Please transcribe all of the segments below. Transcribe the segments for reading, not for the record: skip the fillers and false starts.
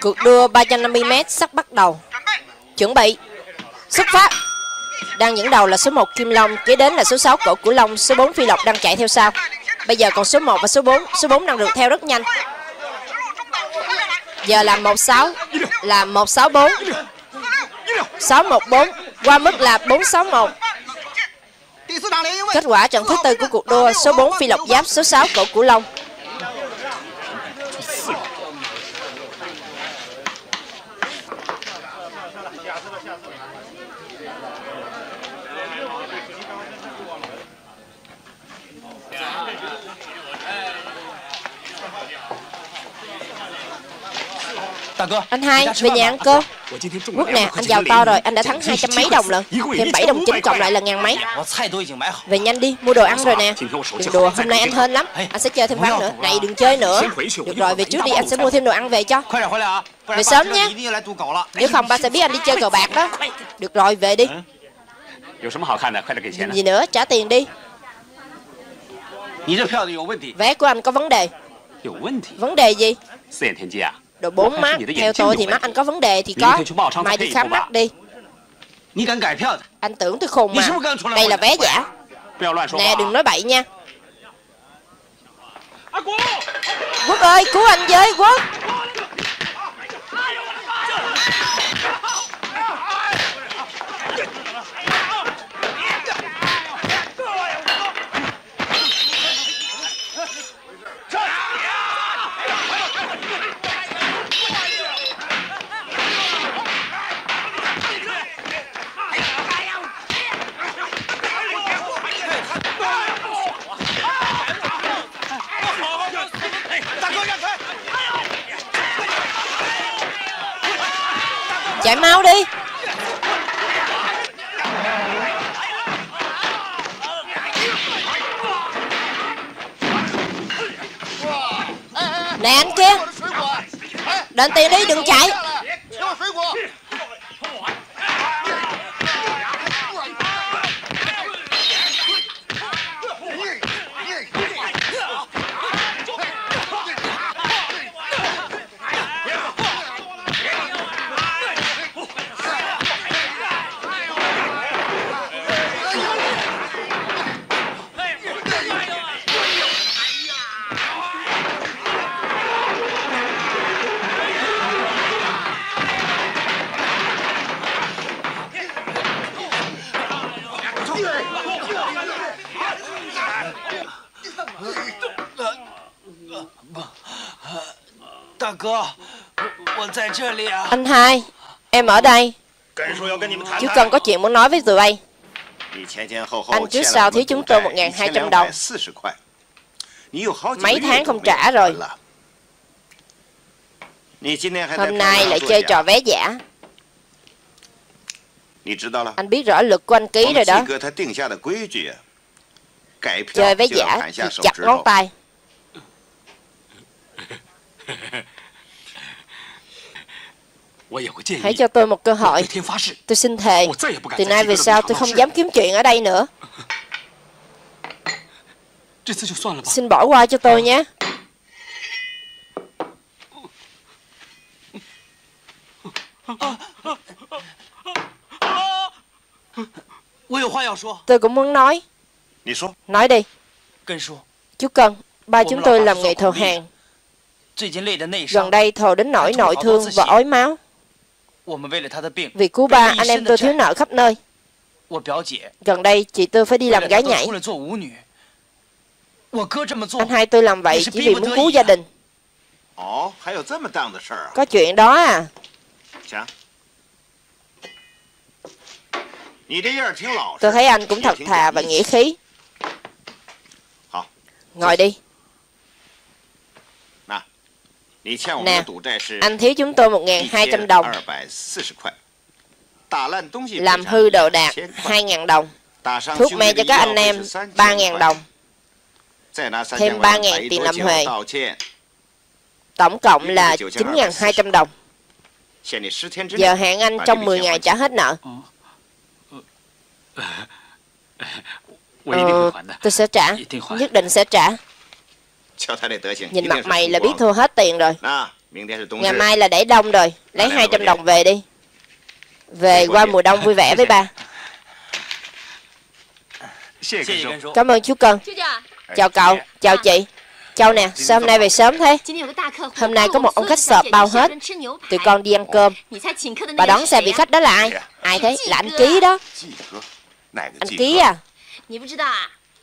Cược đưa 350m sắp bắt đầu. Chuẩn bị. Xuất phát. Đang dẫn đầu là số 1 Kim Long, kế đến là số 6 Cổ Cửu Long, số 4 Phi Lộc đang chạy theo sau. Bây giờ còn số 1 và số 4. Số 4 đang được theo rất nhanh. Giờ là 16, là 164, 614, qua mức là 461. Kết quả trận thứ tư của cuộc đua, số 4 Phi Lộc giáp số 6 Cổ Cửu Long. Anh hai, về nhà ăn cơm. Lúc nè, anh giàu to rồi, anh đã thắng 200 mấy đồng lận. Thêm 7 đồng 9 cộng lại là 1000 mấy. Về nhanh đi, mua đồ ăn rồi nè. Đừng đùa, hôm nay anh hên lắm. Anh sẽ chơi thêm ván nữa. Này, đừng chơi nữa. Được rồi, về trước đi, anh sẽ mua thêm đồ ăn về cho. Về sớm nhé. Nếu không, ba sẽ biết anh đi chơi cờ bạc đó. Được rồi, về đi. Nhìn gì nữa, trả tiền đi. Vé của anh có vấn đề. Vấn đề gì? Độ 4 mắt, theo tôi thì mắt anh có vấn đề thì có. Mai đi khám mắt đi. Anh tưởng tôi khùng mà. Đây là vé giả. Nè, đừng nói bậy nha. Quốc ơi, cứu anh với, Quốc. Chạy mau đi. Nè anh kia, đền tiền đi, đừng chạy. Anh hai, em ở đây. Chú Cân có chuyện muốn nói với tụi bay. Anh trước sau thiếu chúng tôi 1200 đồng. Mấy tháng không trả rồi. Hôm nay lại chơi trò vé giả. Anh biết rõ luật của anh ký rồi đó. Chơi vé giả thì chặt ngón tay. Hãy cho tôi một cơ hội. Tôi xin thề, từ nay về sau tôi không dám kiếm chuyện ở đây nữa. Xin bỏ qua cho tôi nhé. Tôi cũng muốn nói. Nói đi. Chú Cân, ba chúng tôi làm nghề thầu hàng. Gần đây thầu đến nỗi nội thương và ói máu. Vì cứu ba, anh em tôi thiếu nợ khắp nơi. Gần đây chị tôi phải đi làm gái nhảy. Anh hai tôi làm vậy chỉ vì muốn cứu gia đình. Có chuyện đó à? Tôi thấy anh cũng thật thà và nghĩa khí. Ngồi đi. Nè, anh thiếu chúng tôi 1200 đồng. Làm hư đồ đạc 2000 đồng. Thuốc men cho các anh em 3000 đồng. Thêm 3000 tiền làm huề. Tổng cộng là 9200 đồng. Giờ hẹn anh trong 10 ngày trả hết nợ. Tôi sẽ trả, nhất định sẽ trả. Nhìn mặt mày là biết thua hết tiền rồi. Ngày mai là đẩy đông rồi. Lấy 200 đồng về đi. Về qua mùa đông vui vẻ với ba. Cảm ơn chú Cân. Chào cậu. Chào chị. Châu nè, sao hôm nay về sớm thế? Hôm nay có một ông khách sợp bao hết. Tụi con đi ăn cơm. Bà đón xe vị khách đó là ai? Ai thế? Là anh Ký đó. Anh Ký à?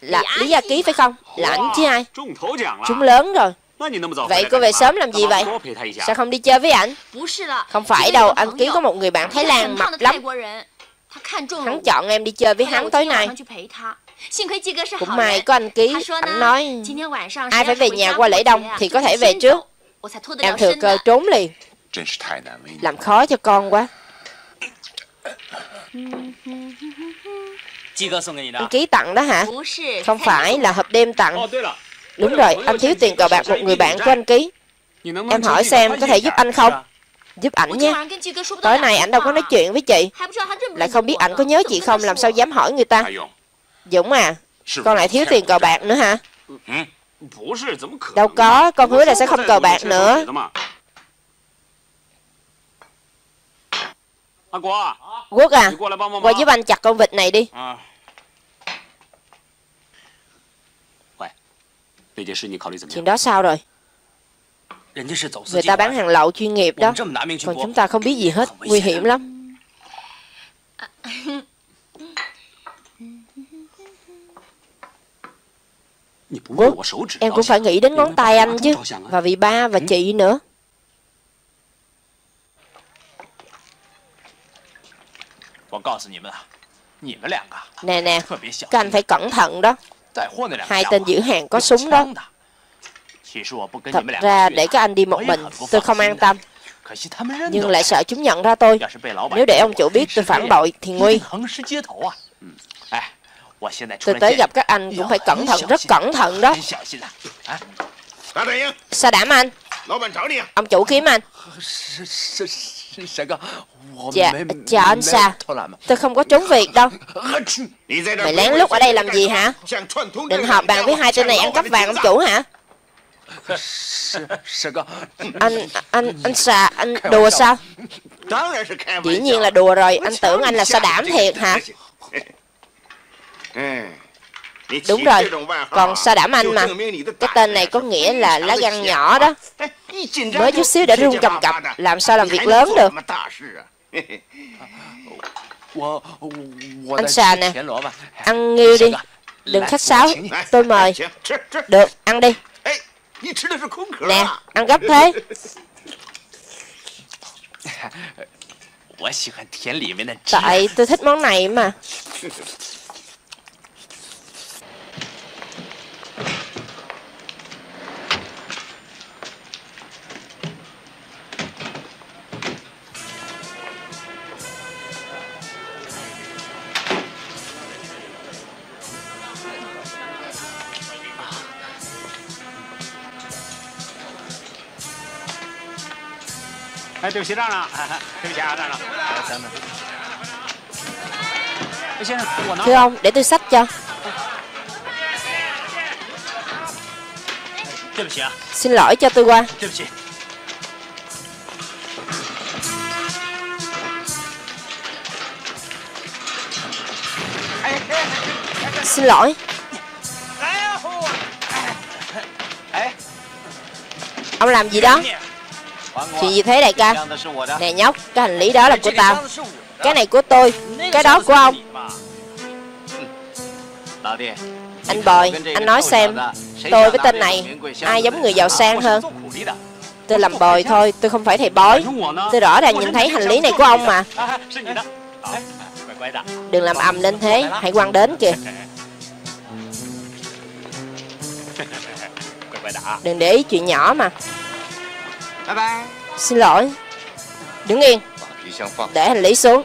Là Lý A Ký phải không? Là anh chứ ai? Chúng lớn rồi. Vậy cô về sớm làm gì vậy? Sao không đi chơi với ảnh? Không phải đâu, anh Ký có một người bạn Thái Lan mập lắm. Hắn chọn em đi chơi với hắn tối nay. Cũng may có anh Ký. Anh nói ai phải về nhà qua lễ đông thì có thể về trước. Em thừa cơ trốn liền. Làm khó cho con quá. Anh Ký tặng đó hả? Không phải, là hộp đêm tặng. Đúng rồi, anh thiếu tiền cờ bạc một người bạn của anh Ký. Em hỏi xem có thể giúp anh không? Giúp ảnh nhé. Tối nay ảnh đâu có nói chuyện với chị. Lại không biết ảnh có nhớ chị không, làm sao dám hỏi người ta. Dũng à, con lại thiếu tiền cờ bạc nữa hả? Đâu có, con hứa là sẽ không cờ bạc nữa. Quốc à, qua giúp anh chặt con vịt này đi. Chuyện đó sao rồi? Người ta bán hàng lậu chuyên nghiệp đó, còn chúng ta không biết gì hết, nguy hiểm lắm. Quốc, em cũng phải nghĩ đến ngón tay anh chứ, và vì ba và chị nữa. Nè nè, các anh phải cẩn thận đó. Hai tên giữ hàng có súng đó. Thật ra để các anh đi một mình tôi không an tâm. Nhưng lại sợ chúng nhận ra tôi. Nếu để ông chủ biết tôi phản bội thì nguy. Tôi tới gặp các anh cũng phải cẩn thận, rất cẩn thận đó. Sa đảm anh. Ông chủ kiếm anh. Chào anh Sa. Tôi không có trốn việc đâu. Mày lén lút ở đây làm gì hả? Định họp bàn với hai tên này ăn cắp vàng ông chủ hả? Anh Sa, anh đùa sao? Dĩ nhiên là đùa rồi. Anh tưởng anh là Sa đảm thiệt hả? Đúng rồi, còn Sa đảm anh mà. Cái tên này có nghĩa là lá gan nhỏ đó. Mới chút xíu đã run cầm cập, làm sao làm việc lớn được. Anh Sa nè, ăn nghiêu đi. Đừng khách sáo, tôi mời. Được, ăn đi. Nè, ăn gấp thế. Tại tôi thích món này mà. Đối với Trang ạ. Thưa ông, để tôi xách cho. Xin lỗi, cho tôi qua. Xin lỗi. Ông làm gì đó? Chuyện gì thế đại ca? Nè nhóc, cái hành lý đó là của tao. Cái này của tôi. Cái đó của ông. Anh Bồi, anh nói xem, tôi với tên này ai giống người giàu sang hơn? Tôi làm bồi thôi, tôi không phải thầy bói. Tôi rõ ràng nhìn thấy hành lý này của ông mà. Đừng làm ầm lên thế, hãy quăng đến kìa. Đừng để ý chuyện nhỏ mà. Bye bye. Xin lỗi. Đứng yên. Để hành lý xuống.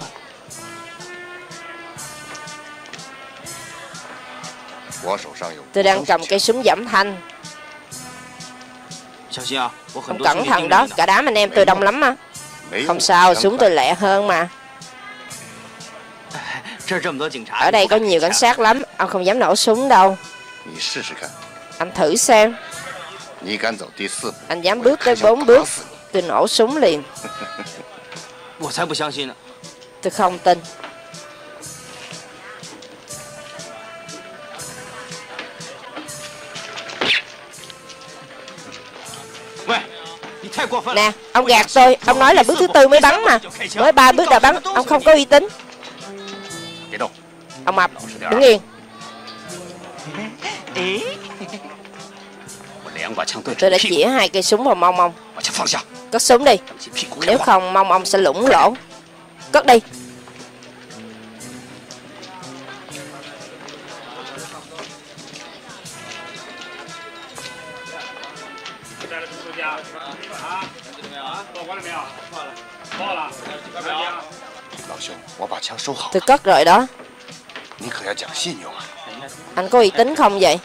Tôi đang cầm cây súng giảm thanh. Không cẩn thận đó, cả đám anh em tôi đông lắm á. Không sao, súng tôi lẹ hơn mà. Ở đây có nhiều cảnh sát lắm, ông không dám nổ súng đâu. Anh thử xem. Anh dám bước tới 4 bước, Tôi nổ súng liền. Tôi không tin. Nè, ông gạt tôi. Ông nói là bước thứ tư mới bắn mà. Mới 3 bước đã bắn. Ông không có uy tín. Ông mập, đứng yên. Tôi đã chĩa 2 cây súng vào mông ông. Cất súng đi. Nếu không mông ông sẽ lủng lỗ. Cất đi. Tôi cất rồi đó. Anh có uy tín không vậy?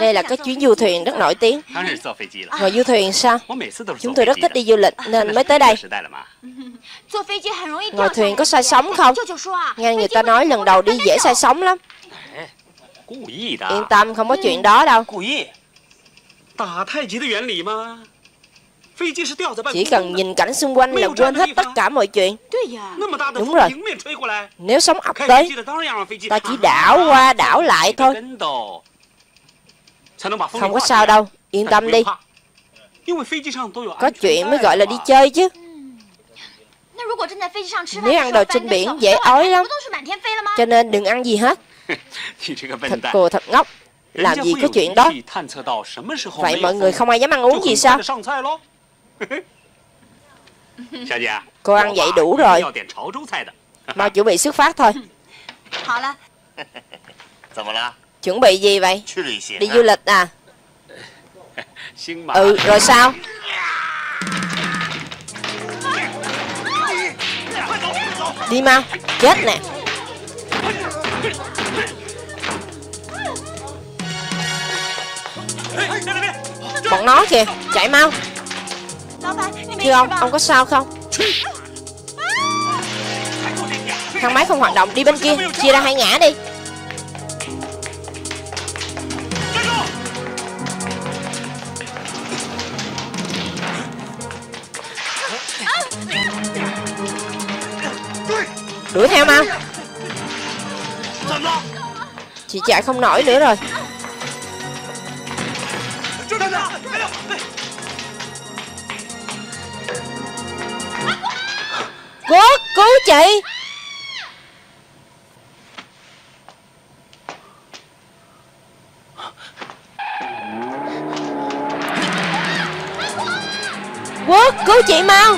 Đây là cái chuyến du thuyền rất nổi tiếng. Ngồi du thuyền sao? Chúng tôi rất thích đi du lịch nên mới tới đây. Ngồi thuyền có sai sóng không? Nghe người ta nói lần đầu đi dễ sai sóng lắm. Yên tâm, không có chuyện đó đâu. Chỉ cần nhìn cảnh xung quanh là quên hết tất cả mọi chuyện. Đúng rồi. Nếu sóng ập tới, ta chỉ đảo qua đảo lại thôi. Không có sao đâu, yên tâm đi. Có chuyện mới gọi là đi chơi chứ. Nếu ăn đồ trên biển dễ ói lắm. Cho nên đừng ăn gì hết. Thật cô thật ngốc. Làm gì có chuyện đó. Vậy mọi người không ai dám ăn uống gì sao? Cô ăn vậy đủ rồi. Mau chuẩn bị xuất phát thôi. Chuẩn bị gì vậy? Đi du lịch à? Ừ, rồi sao? Đi mau, chết nè. Bọn nó kìa, chạy mau. Thưa ông có sao không? Thang máy không hoạt động, đi bên kia, chia ra 2 ngã đi. Đuổi theo mau. Chị chạy không nổi nữa rồi. Cố, cứu chị. Quốc, cứu chị mau.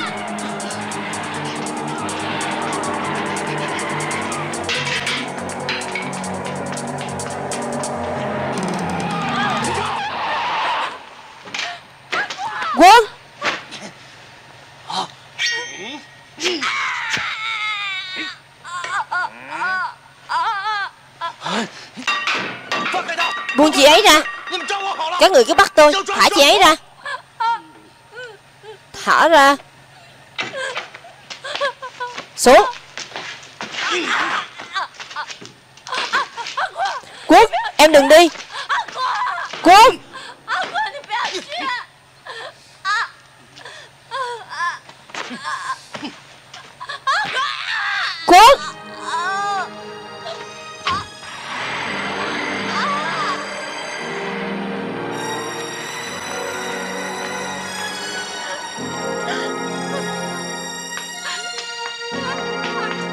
Quốc. Buông chị ấy ra. Các người cứ bắt tôi. Thả chị ấy ra. Thả ra. Xuống. Quốc, em đừng đi. Quốc. Quốc.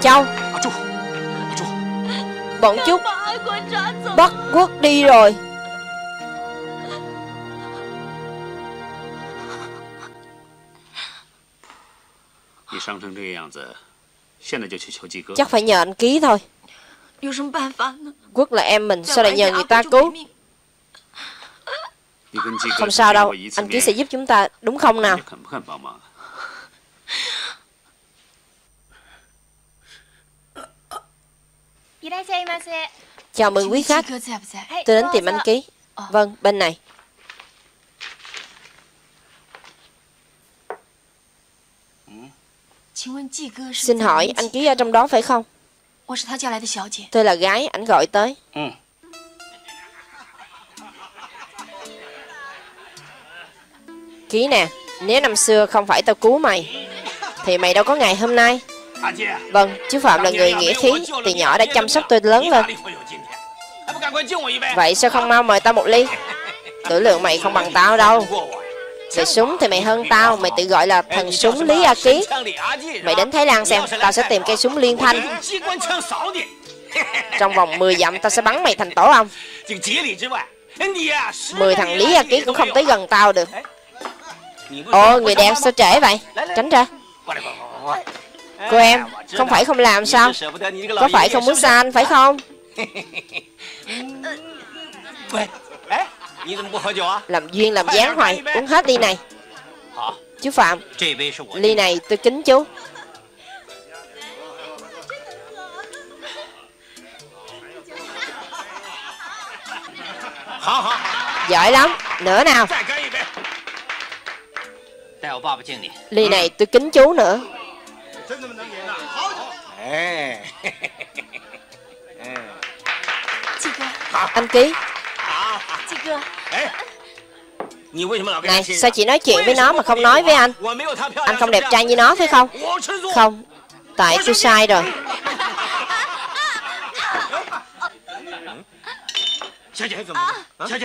Châu, bọn chúng bắt Quốc đi rồi. Chắc phải nhờ anh Ký thôi. Quốc là em mình, sao lại nhờ người ta cứu? Không sao đâu, anh Ký sẽ giúp chúng ta, đúng không nào? Chào mừng quý khách. Tôi đến tìm anh Ký. Vâng, bên này. Xin hỏi anh Ký ở trong đó phải không? Tôi là gái ảnh gọi tới. Ký nè, nếu năm xưa không phải tao cứu mày thì mày đâu có ngày hôm nay. Vâng, chú Phạm là người nghĩa khí, từ nhỏ đã chăm sóc tôi lớn lên. Vậy sao không mau mời tao một ly? Tử lượng mày không bằng tao đâu. Về súng thì mày hơn tao, mày tự gọi là thần súng Lý A Ký. Mày đến Thái Lan xem, tao sẽ tìm cây súng liên thanh. Trong vòng 10 dặm tao sẽ bắn mày thành tổ ong. 10 thằng Lý A Ký cũng không tới gần tao được. Ồ, người đẹp sao trễ vậy? Tránh ra. Cô em, không phải không làm sao? Có phải không muốn xa anh phải không? Làm duyên làm dáng hoài, uống hết ly này. Chú Phạm, ly này tôi kính chú. Giỏi lắm, nữa nào. Ly này tôi kính chú nữa. Anh Ký. Này, sao chị nói chuyện với nó mà không nói với anh? Anh không đẹp trai như nó phải không? Không, tại tôi sai rồi.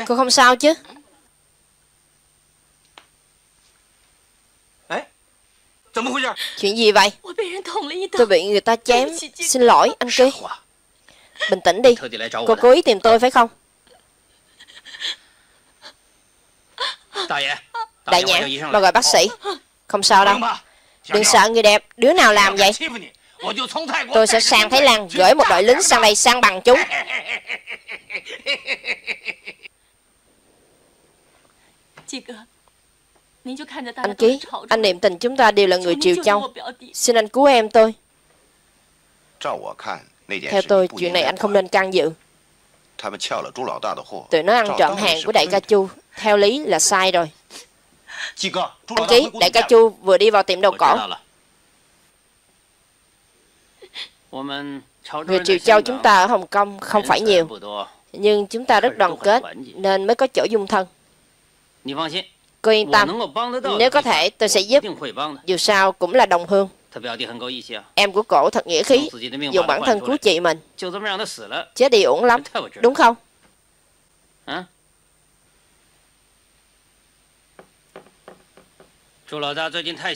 Cô không sao chứ? Chuyện gì vậy? Tôi bị người ta chém. Xin lỗi, anh Ký. Bình tĩnh đi. Cô cố ý tìm tôi phải không? Đại nhãn, bà gọi bác sĩ. Không sao đâu. Đừng sợ người đẹp. Đứa nào làm vậy? Tôi sẽ sang Thái Lan, gửi một đội lính sang đây sang bằng chúng. Anh Ký, anh niệm tình chúng ta đều là người Triều Châu. Xin anh cứu em tôi. Theo tôi, chuyện này anh không nên can dự. Tụi nó ăn trộm hàng của đại ca Chu, theo lý là sai rồi. Anh Ký, đại ca Chu vừa đi vào tiệm đồ cổ. Người Triều Châu chúng ta ở Hồng Kông không phải nhiều, nhưng chúng ta rất đoàn kết nên mới có chỗ dung thân. Cô yên tâm, nếu có thể tôi sẽ giúp, dù sao cũng là đồng hương. Em của cổ thật nghĩa khí, dùng bản thân cứu chị mình. Chết đi uổng lắm, đúng không?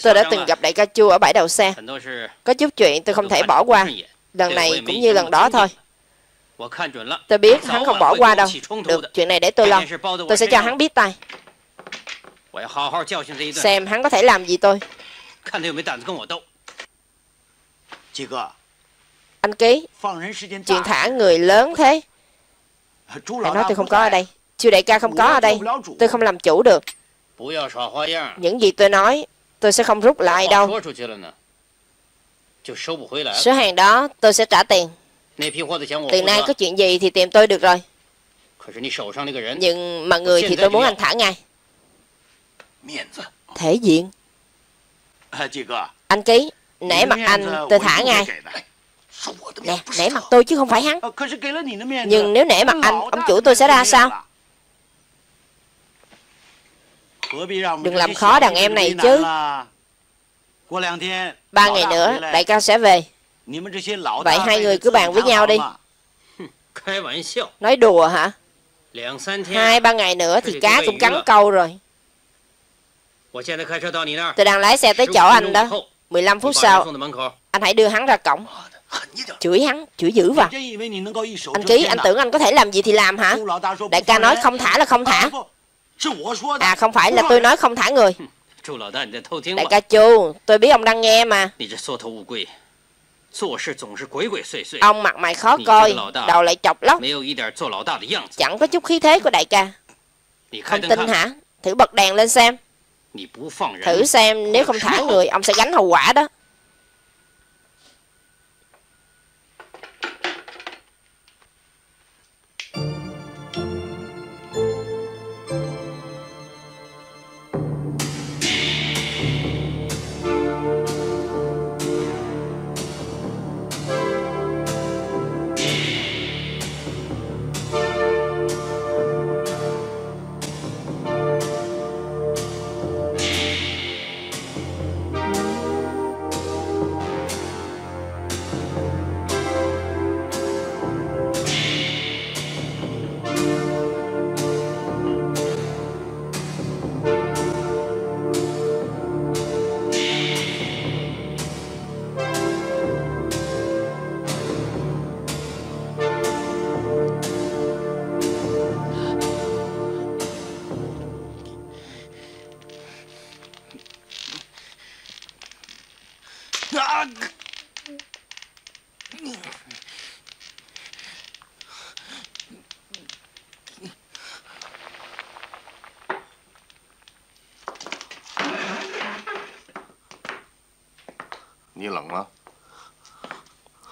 Tôi đã từng gặp đại ca Chu ở bãi đầu xe. Có chút chuyện tôi không thể bỏ qua. Lần này cũng như lần đó thôi. Tôi biết hắn không bỏ qua đâu. Được, chuyện này để tôi lo. Tôi sẽ cho hắn biết tay. Xem hắn có thể làm gì tôi. Anh Ký, chuyện thả người lớn thế. Hãy nói tôi không có ở đây. Chưa đại ca không có ở đây, tôi không làm chủ được. Những gì tôi nói, tôi sẽ không rút lại đâu. Số hàng đó tôi sẽ trả tiền. Từ nay có chuyện gì thì tìm tôi được rồi. Nhưng mà người thì tôi muốn anh thả ngay. Thể diện. Anh Ký, nể mặt anh tôi thả ngay. Nè, nể mặt tôi chứ không phải hắn. Nhưng nếu nể mặt anh, ông chủ tôi sẽ ra sao? Đừng làm khó đàn em này chứ. 3 ngày nữa đại ca sẽ về. Vậy hai người cứ bàn với nhau đi. Nói đùa hả? 2-3 ngày nữa thì cá cũng cắn câu rồi. Tôi đang lái xe tới chỗ anh đó. 15 phút sau anh hãy đưa hắn ra cổng. Chửi hắn, chửi dữ vào. Anh Ký, anh tưởng anh có thể làm gì thì làm hả? Đại ca nói không thả là không thả. À không phải, là tôi nói không thả người. Đại ca Chu, tôi biết ông đang nghe mà. Ông mặt mày khó coi, đầu lại chọc lóc, chẳng có chút khí thế của đại ca. Không tin hả? Thử bật đèn lên xem. Thử xem, nếu không thả người, ông sẽ gánh hậu quả đó.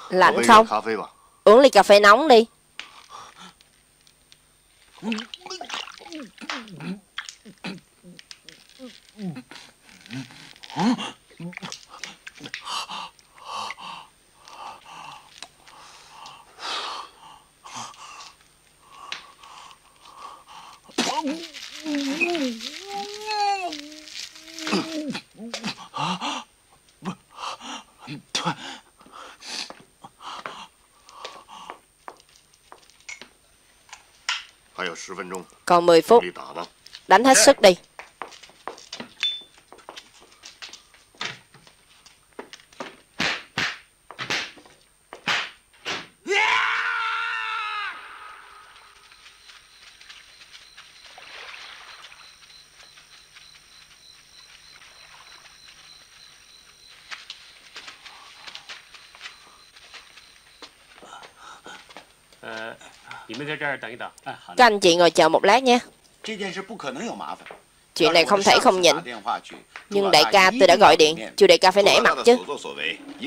Lạnh không? Uống ly cà phê nóng đi. Còn 10 phút. Đánh hết sức đi. Các anh chị ngồi chờ một lát nhé. Chuyện này không thể không nhịn. Nhưng đại ca, tôi đã gọi điện. Chu đại ca phải nể mặt chứ.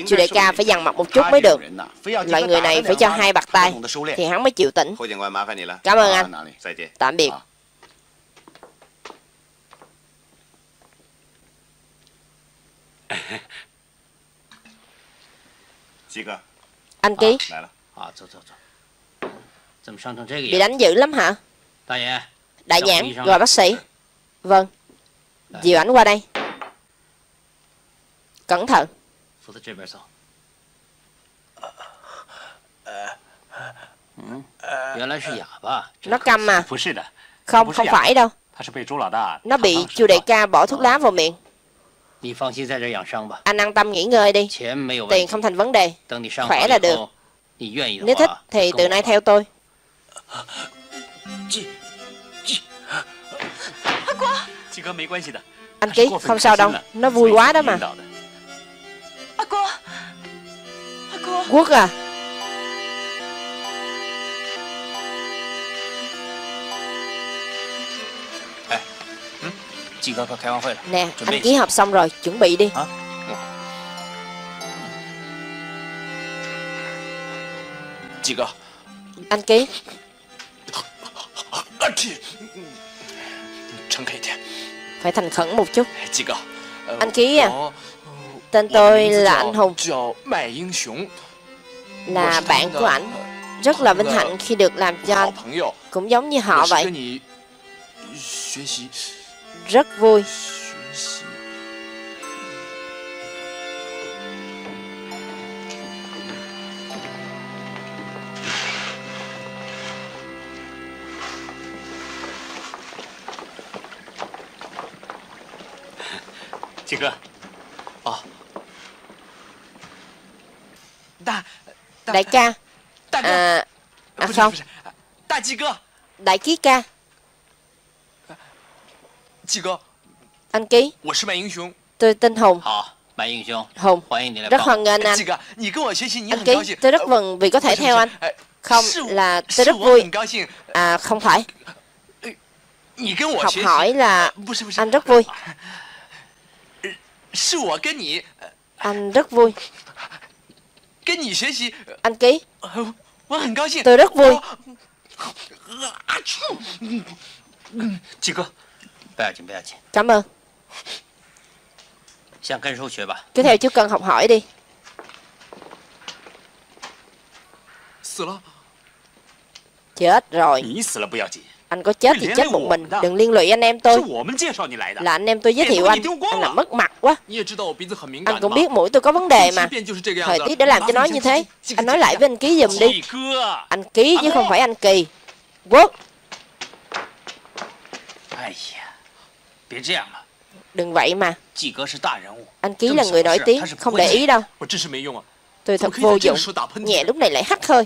Chu đại ca phải dằn mặt một chút mới được. Loại người này phải cho hai bạc tay thì hắn mới chịu tỉnh. Cảm ơn anh. Tạm biệt. Anh Ký, bị đánh dữ lắm hả? Đại nhãn, gọi bác sĩ. Vâng. Dìu ảnh qua đây. Cẩn thận. Nó câm à? Không, không phải đâu. Nó bị Chu đại ca bỏ thuốc lá vào miệng. Anh an tâm nghỉ ngơi đi. Tiền không thành vấn đề. Khỏe là được. Nếu thích thì từ nay theo tôi. Anh Ký, không sao đâu. Nó vui quá đó mà. Quốc à. Nè, anh Ký họp xong rồi, chuẩn bị đi. Anh Ký, phải thành khẩn một chút. Anh Ký à, tên tôi là Anh Hùng, là bạn của ảnh. Rất là vinh hạnh khi được làm cho anh. Cũng giống như họ vậy. Rất vui. Đại ca. À không, Đại Ký ca. Anh Ký, tôi tên Hùng. Hùng, rất hoan nghênh anh. Anh Ký, tôi rất mừng vì có thể theo anh. Không, là tôi rất vui. À không phải, học hỏi là anh rất vui. Anh rất vui. Anh Ký, tôi rất vui. Cảm ơn. Cứ theo chú Cân học hỏi đi. Chết rồi. Anh có chết thì chết một mình, đừng liên lụy anh em tôi. Là anh em tôi giới thiệu anh làm mất mặt quá. Anh cũng biết mũi tôi có vấn đề mà. Thời tiết đã làm cho nó như thế. Anh nói lại với anh Ký giùm đi. Anh Ký chứ không phải anh Kỳ. Quốc, đừng vậy mà. Anh Ký là người nổi tiếng, không để ý đâu. Tôi thật vô dụng. Nhẹ lúc này lại hắt hơi.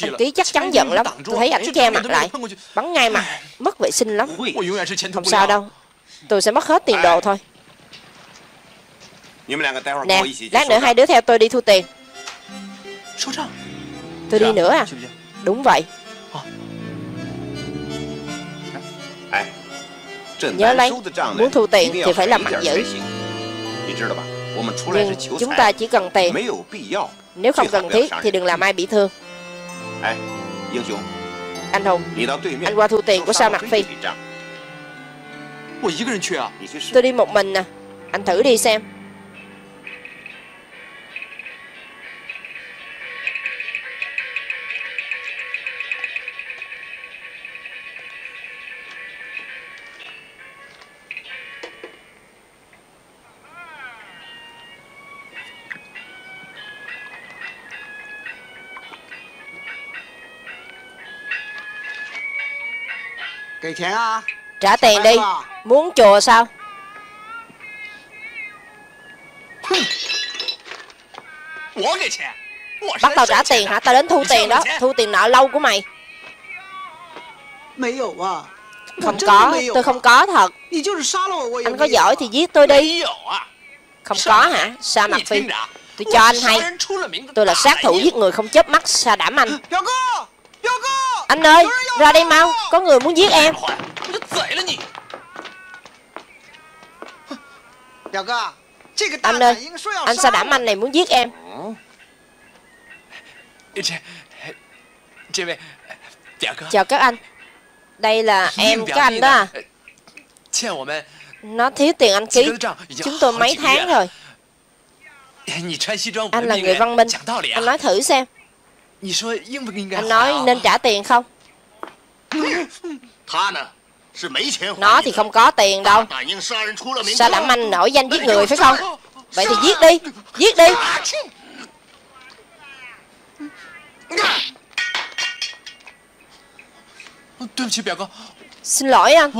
Anh Ký chắc chắn giận lắm. Tôi thấy ảnh che mặt lại, bắn ngay mặt, mất vệ sinh lắm. Không sao đâu, tôi sẽ mất hết tiền đồ thôi. Nè, lát nữa hai đứa theo tôi đi thu tiền. Tôi đi nữa à? Đúng vậy. Nhớ lấy, muốn thu tiền thì phải làm mặt dữ. Nhưng chúng ta chỉ cần tiền, nếu không cần thiết thì đừng làm ai bị thương. Anh Hùng, anh qua thu tiền của Sao Mặt Phi. Tôi đi một mình à? Anh thử đi xem. Trả tiền đi. Muốn chùa sao? Bắt tao trả tiền hả? Tao đến thu tiền đó. Thu tiền nợ lâu của mày. Không có. Tôi không có thật. Anh có giỏi thì giết tôi đi. Không có hả? Sa Mạc Phi, tôi cho anh hay. Tôi là sát thủ giết người không chớp mắt. Sa đảm anh. Anh ơi, ra đây mau, có người muốn giết em. Anh ơi, anh Sa Đảm Anh này muốn giết em. Chào các anh. Đây là em các anh đó à? Nó thiếu tiền anh ký chúng tôi mấy tháng rồi. Anh là người văn minh, anh nói thử xem. Anh nói nên trả tiền không? Nó thì không có tiền đâu. Sa Đảm Anh nổi danh giết người phải không? Vậy thì giết đi. Giết đi. Xin lỗi anh.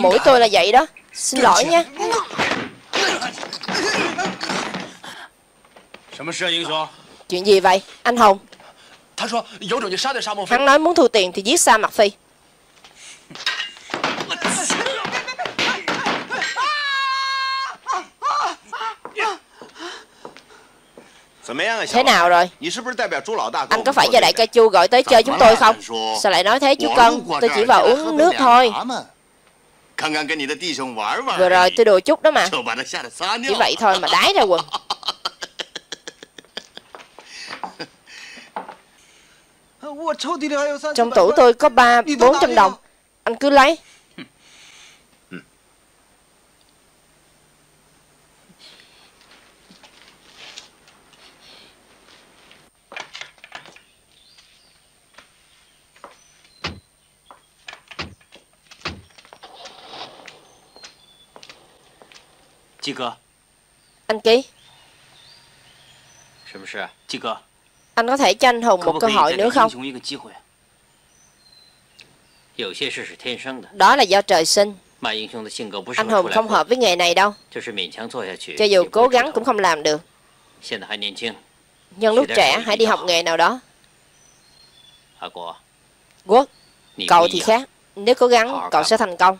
Mũi tôi là vậy đó. Xin lỗi nha. Chuyện gì vậy, anh Hồng? Hắn nói muốn thu tiền thì giết Sa Mạc Phi. Thế nào rồi? Anh có phải do đại ca Chu gọi tới chơi chúng tôi không? Sao lại nói thế chú Cân? Tôi chỉ vào uống nước thôi. Vừa rồi tôi đùa chút đó mà. Chỉ vậy thôi mà đái ra quần. Trong tủ tôi có 300-400 đồng. Anh cứ lấy. Anh Ký, anh có thể cho anh Hùng một cơ hội nữa không? Đó là do trời sinh. Anh Hùng không hợp với nghề này đâu. Cho dù cố gắng cũng không làm được. Nhưng lúc trẻ hãy đi học nghề nào đó. Quốc, cậu thì khác. Nếu cố gắng, cậu sẽ thành công.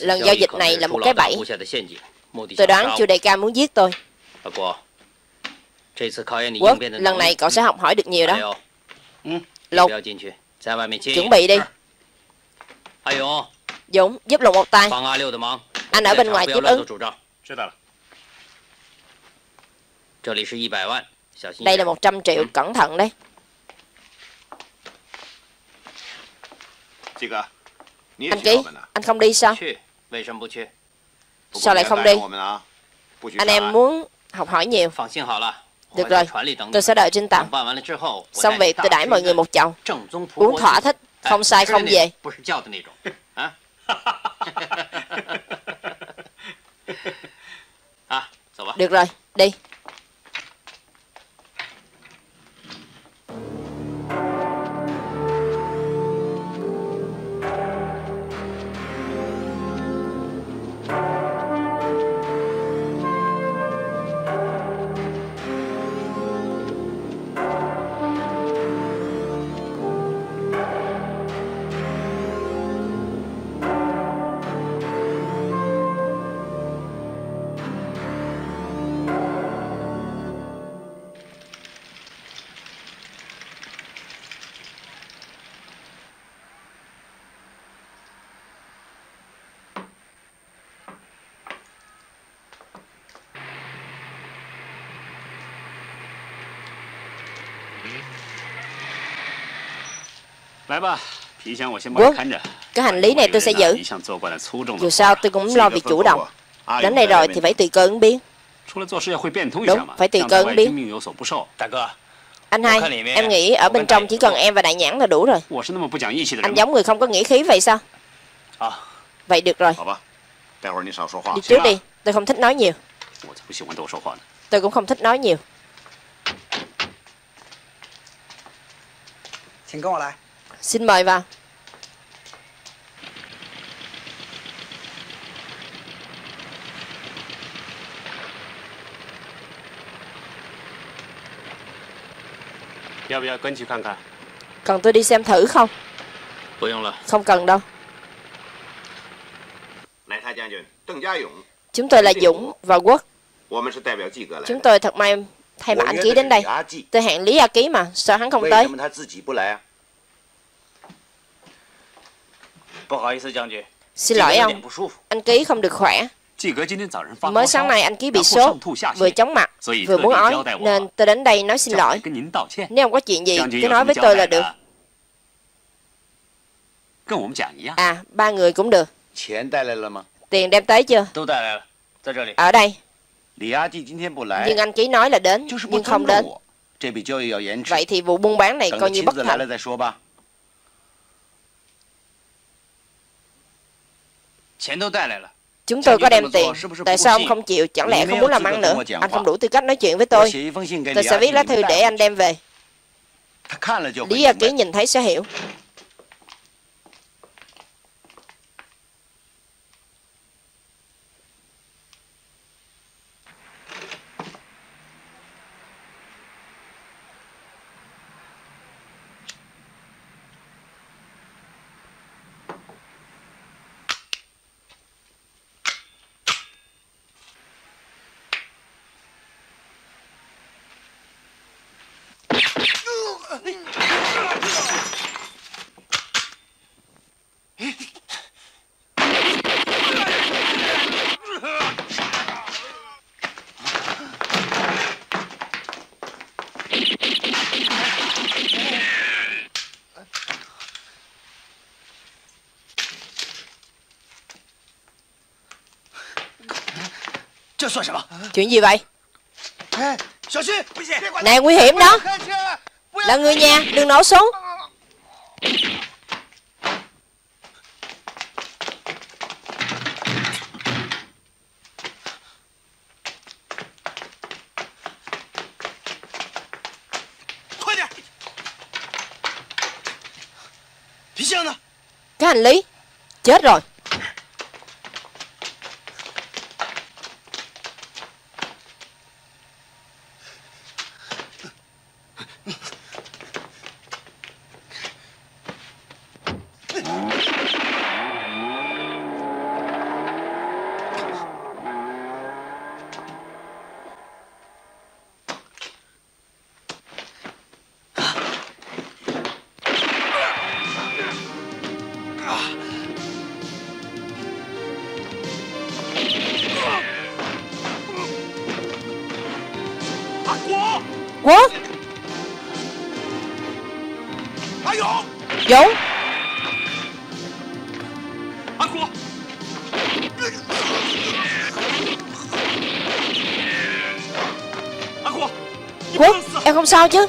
Lần giao dịch này là một cái bẫy. Tôi đoán Chu đại ca muốn giết tôi. Quốc, lần này cậu sẽ học hỏi được nhiều đó. Lục, chuẩn bị đi. Dũng, giúp Lục một tay. Anh ở bên ngoài tiếp ứng. Đây là 100 triệu, cẩn thận đấy. Anh Ký, anh không đi sao? Sao lại không đi? Anh em muốn học hỏi nhiều. Được rồi, tôi sẽ đợi trên tàu. Xong việc tôi đãi mọi người một chầu, uống thỏa thích, không sai không về. Được rồi, đi. Quốc, cái hành lý này tôi sẽ giữ. Dù sao tôi cũng lo việc chủ động. Đến đây rồi thì phải tùy cơ ứng biến. Đúng, phải tùy cơ ứng biến. Anh hai, em nghĩ ở bên trong chỉ cần em và đại nhãn là đủ rồi. Anh giống người không có nghĩa khí vậy sao? Vậy được rồi. Đi trước đi, tôi không thích nói nhiều. Tôi cũng không thích nói nhiều. Xin mời vào. Cần tôi đi xem thử không? Không cần đâu. Chúng tôi là Dũng và Quốc. Chúng tôi thật may thay mặt anh Ký đến đây. Tôi hẹn Lý A Ký mà, sao hắn không tới? Xin lỗi ông, anh Ký không được khỏe. Mới sáng nay anh Ký bị sốt, vừa chóng mặt, vừa muốn ói, nên tôi đến đây nói xin lỗi. Nếu không có chuyện gì, cứ nói với tôi là được. À, ba người cũng được. Tiền đem tới chưa? Ở đây. Nhưng anh Ký nói là đến, nhưng không đến. Vậy thì vụ buôn bán này coi như bất thành. Chúng tôi có đem tiền, tại sao ông không chịu? Chẳng lẽ không muốn làm ăn nữa? Anh không đủ tư cách nói chuyện với tôi. Tôi sẽ viết lá thư để anh đem về. Lý A Ký nhìn thấy sẽ hiểu. Chuyện gì vậy? Này, nguy hiểm đó. Là người nhà, đừng nổ súng. Cái hành lý. Chết rồi. Sao chứ?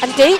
Anh Ký,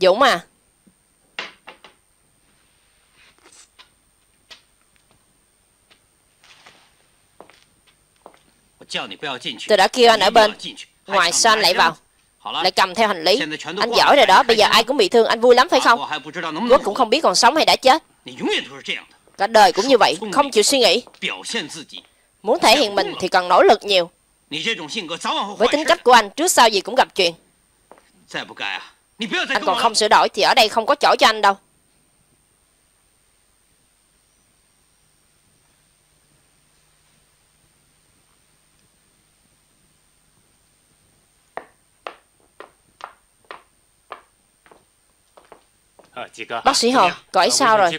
Dũng à, tôi đã kêu anh ở bên ngoài sao anh lại vào, lại cầm theo hành lý. Anh giỏi rồi đó, bây giờ ai cũng bị thương, anh vui lắm phải không? Quốc cũng không biết còn sống hay đã chết. Cả đời cũng như vậy, không chịu suy nghĩ. Muốn thể hiện mình thì cần nỗ lực nhiều. Với tính cách của anh, trước sau gì cũng gặp chuyện. Anh còn không sửa đổi thì ở đây không có chỗ cho anh đâu. Bác sĩ Hồ, cậu ấy sao rồi?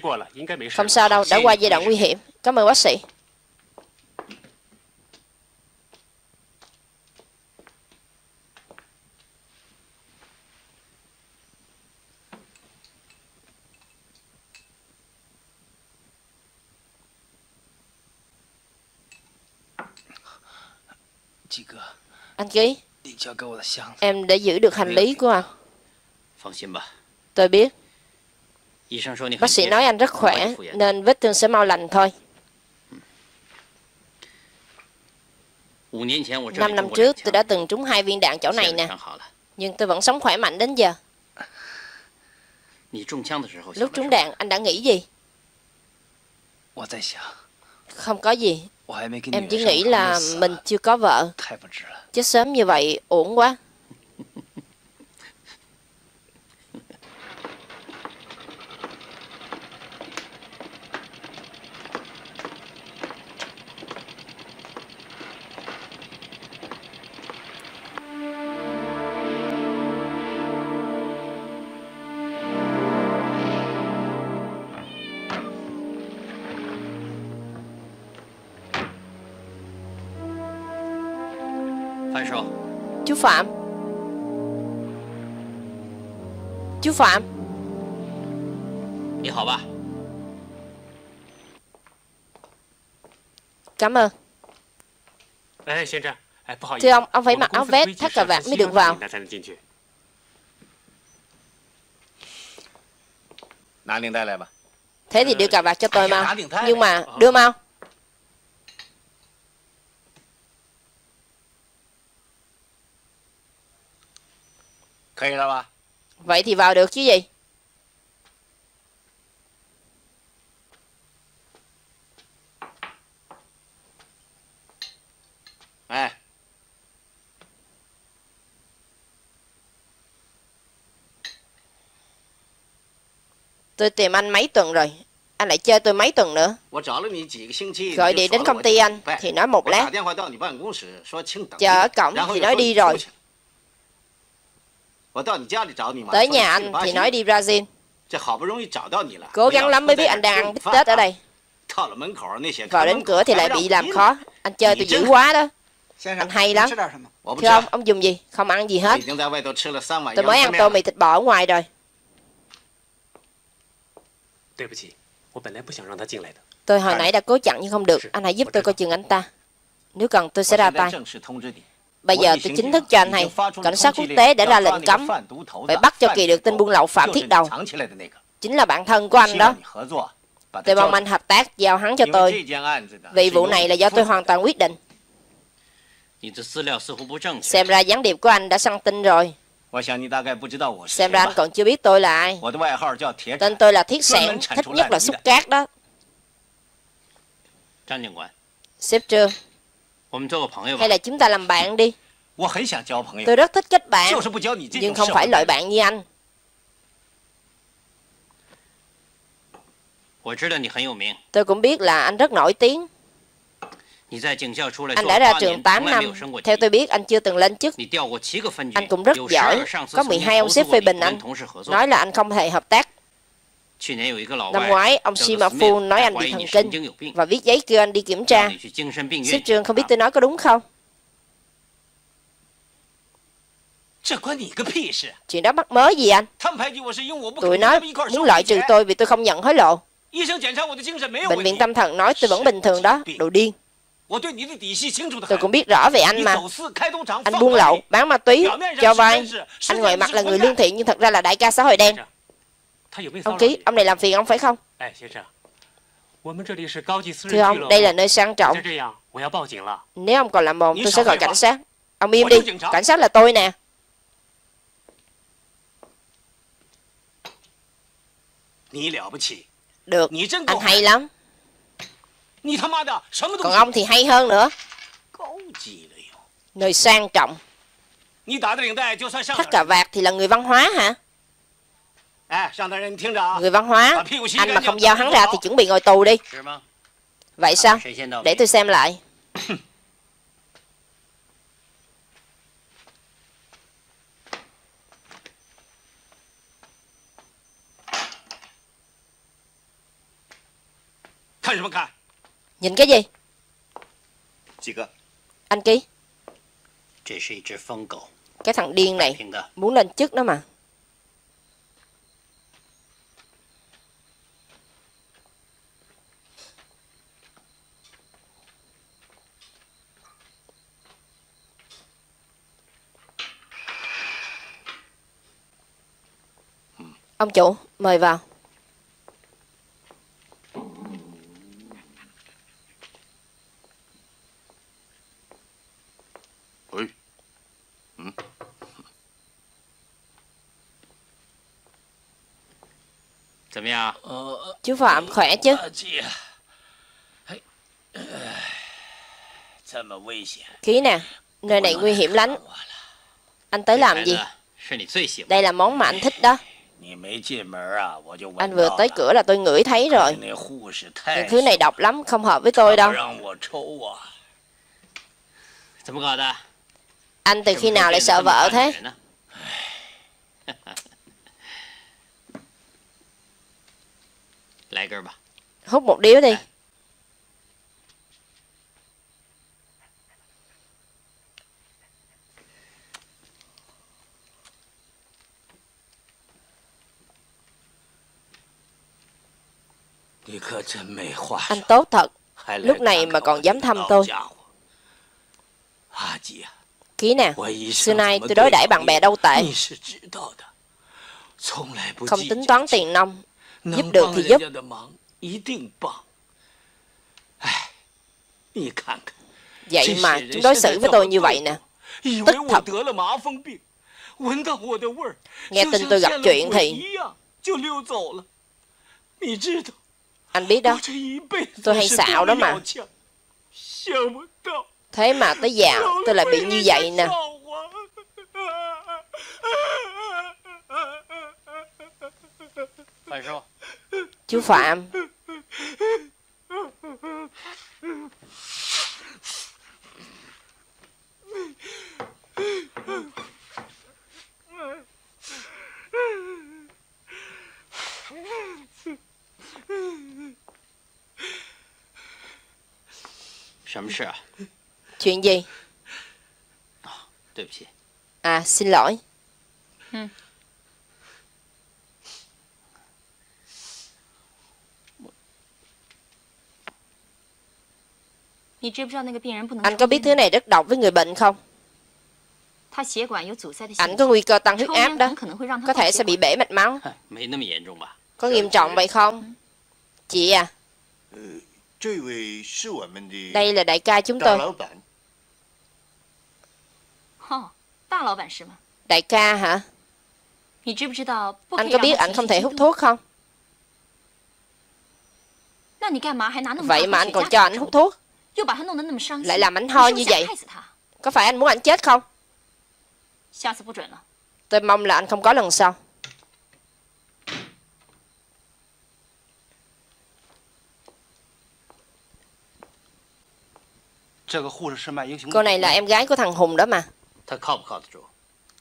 Không sao đâu, đã qua giai đoạn nguy hiểm. Cảm ơn bác sĩ. Anh Ký, em đã giữ được hành lý của anh. Tôi biết. Bác sĩ nói anh rất khỏe, nên vết thương sẽ mau lành thôi. 5 năm trước, tôi đã từng trúng 2 viên đạn chỗ này nè. Nhưng tôi vẫn sống khỏe mạnh đến giờ. Lúc trúng đạn, anh đã nghĩ gì? Không có gì. Em chỉ nghĩ là mình chưa có vợ. Chết sớm như vậy, uổng quá. Chú Phạm. Chú Phạm. Cảm ơn. Thưa ông phải mặc áo vest, thắt cà vạt mới được vào. Thế thì đưa cà vạt cho tôi mau. Nhưng mà đưa mau. Vậy thì vào được chứ gì. Tôi tìm anh mấy tuần rồi, anh lại chơi tôi mấy tuần nữa. Gọi điện đến công ty anh thì nói một lát, chờ ở cổng thì nói đi rồi. Tới nhà anh thì nói đi Brazil. Cố gắng lắm mới biết anh đang ăn bít tết ở đây. Vào đến cửa thì lại bị làm khó. Anh chơi tôi dữ quá đó. Anh hay lắm. Thưa ông dùng gì? Không ăn gì hết. Tôi mới ăn tô mì thịt bò ở ngoài rồi. Tôi hồi nãy đã cố chặn nhưng không được. Anh hãy giúp tôi coi chừng anh ta. Nếu cần tôi sẽ ra tay. Bây giờ tôi chính thức cho anh hay. Cảnh sát quốc tế đã ra lệnh cấm, phải bắt cho kỳ được tên buôn lậu Phạm Thiết Đầu. Chính là bạn thân của anh đó. Tôi mong anh hợp tác, giao hắn cho tôi. Vì vụ này là do tôi hoàn toàn quyết định. Xem ra gián điệp của anh đã săn tin rồi. Xem ra anh còn chưa biết tôi là ai. Tên tôi là Thiết Sơn, thích nhất là Xúc Cát đó. Sếp Trương, hay là chúng ta làm bạn đi. Tôi rất thích kết bạn, nhưng không phải loại bạn như anh. Tôi cũng biết là anh rất nổi tiếng. Anh đã ra trường 8 năm. Theo tôi biết anh chưa từng lên chức. Anh cũng rất giỏi. Có 12 ông sếp phê bình anh, nói là anh không hề hợp tác. Năm ngoái ông Shima Phu nói anh bị thần kinh và viết giấy kêu anh đi kiểm tra. Sếp Trương, không biết tôi nói có đúng không? Chuyện đó mắc mớ gì anh? Tụi nó muốn loại trừ tôi vì tôi không nhận hối lộ. Bệnh viện tâm thần nói tôi vẫn bình thường đó. Đồ điên. Tôi cũng biết rõ về anh mà. Anh buôn lậu, bán ma túy, cho vay. Anh ngoài mặt là người lương thiện nhưng thật ra là đại ca xã hội đen. Ông Ký, ông này làm phiền ông phải không? Thưa ông, đây là nơi sang trọng. Nếu ông còn làm mồm, tôi sẽ gọi cảnh sát. Ông im đi, cảnh sát là tôi nè. Được, anh hay lắm. Còn ông thì hay hơn nữa. Người sang trọng, thắt cà vạt thì là người văn hóa hả? Người văn hóa, anh mà không giao hắn ra thì chuẩn bị ngồi tù đi. Vậy sao? Để tôi xem lại. Nhìn cái gì? Anh Ký, cái thằng điên này muốn lên chức đó mà. Ông chủ, mời vào. Chú Phạm khỏe chứ? Ký nè, nơi này nguy hiểm lắm. Anh tới làm gì? Đây là món mà anh thích đó. Anh vừa tới cửa là tôi ngửi thấy rồi. Những thứ này độc lắm, không hợp với tôi đâu. Anh từ khi nào lại sợ vợ thế? Hút một điếu đi. Anh tốt thật, lúc này mà còn dám thăm tôi. Ký nè, xưa nay tôi đối đãi bạn bè đâu tệ, không tính toán tiền nong. Giúp được thì giúp. Vậy mà chúng đối xử với tôi như vậy nè. Tức thật. Nghe tin tôi gặp chuyện thì... Anh biết đó, tôi hay xạo đó mà. Thế mà tới già tôi lại bị như vậy nè. Chú Phạm, chuyện gì? À, xin lỗi. Anh có biết thứ này rất độc với người bệnh không? Anh có nguy cơ tăng huyết áp đó, có thể sẽ bị bể mạch máu. Có nghiêm trọng vậy không? Chị à, đây là đại ca chúng tôi. Đại ca hả? Anh có biết ảnh không thể hút thuốc không? Vậy mà anh còn cho ảnh hút thuốc, lại làm ảnh ho như vậy. Có phải anh muốn ảnh chết không? Tôi mong là anh không có lần sau. Cô này là em gái của thằng Hùng đó mà.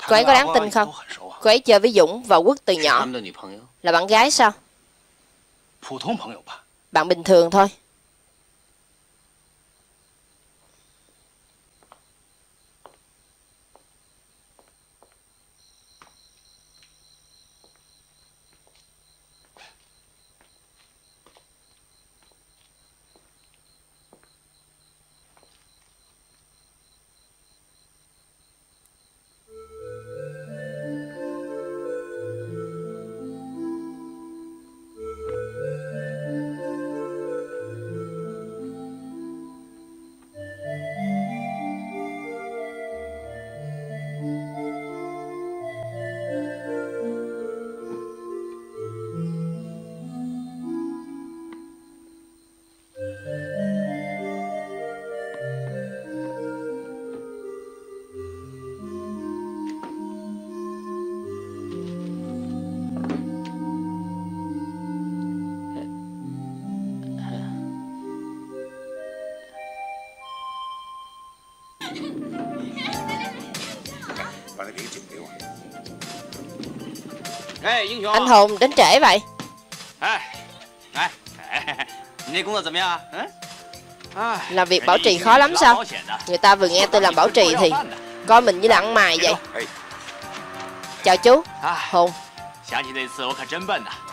Cô ấy có đáng tin không? Cô ấy chơi với Dũng và Quốc từ nhỏ. Là bạn gái sao? Bạn bình thường thôi. Anh Hùng đến trễ vậy. Làm việc bảo trì khó lắm sao? Người ta vừa nghe tôi làm bảo trì thì coi mình như là ăn mày vậy. Chào chú Hùng.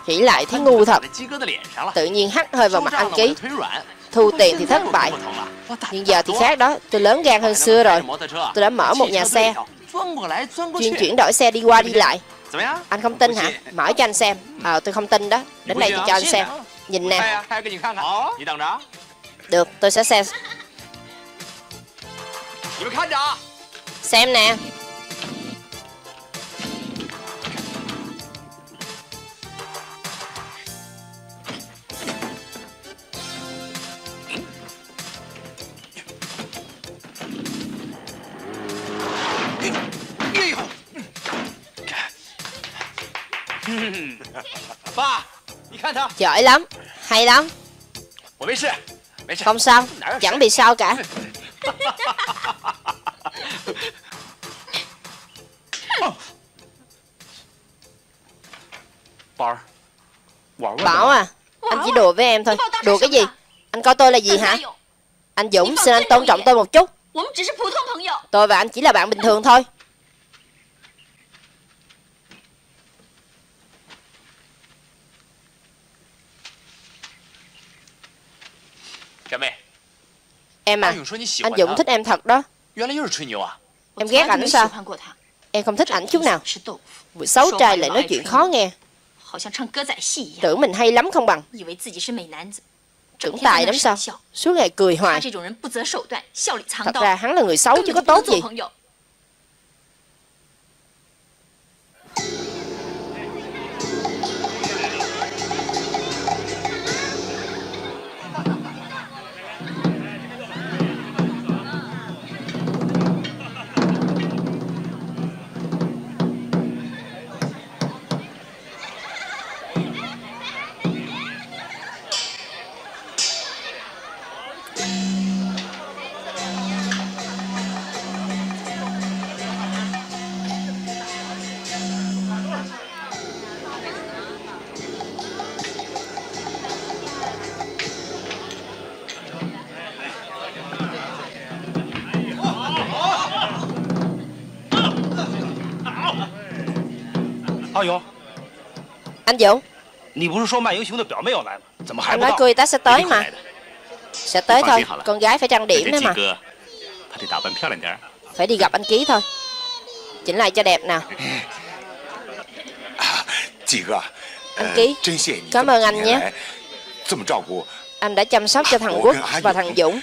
Nghĩ lại thấy ngu thật. Tự nhiên hắt hơi vào mặt anh Ký. Thu tiền thì thất bại. Nhưng giờ thì khác đó. Tôi lớn gan hơn xưa rồi. Tôi đã mở một nhà xe, chuyên chuyển đổi xe đi qua đi lại. Anh không tin hả? Mở cho anh xem. Tôi không tin đó. Đến đây thì cho anh xem. Nhìn nè. Được, tôi sẽ xem. Xem nè. Giỏi lắm, hay lắm. Không sao, chẳng bị sao cả. Bảo à, anh chỉ đùa với em thôi. Đùa cái gì? Anh coi tôi là gì hả? Anh Dũng, xin anh tôn trọng tôi một chút. Tôi và anh chỉ là bạn bình thường thôi. Em à, anh Dũng thích em thật đó. Em ghét ảnh sao? Em không thích ảnh chút nào. Buổi xấu trai lại nói chuyện khó nghe. Tưởng mình hay lắm không bằng. Tưởng tài lắm sao? Suốt ngày cười hoài. Thật ra hắn là người xấu chứ có tốt gì. Anh Dũng, anh nói cô y tá sẽ tới mà. Sẽ tới thôi, con gái phải trang điểm đấy mà. Phải đi gặp anh Ký thôi. Chỉnh lại cho đẹp nào. Anh Ký, cảm ơn anh nhé. Anh đã chăm sóc cho thằng Quốc và thằng Dũng.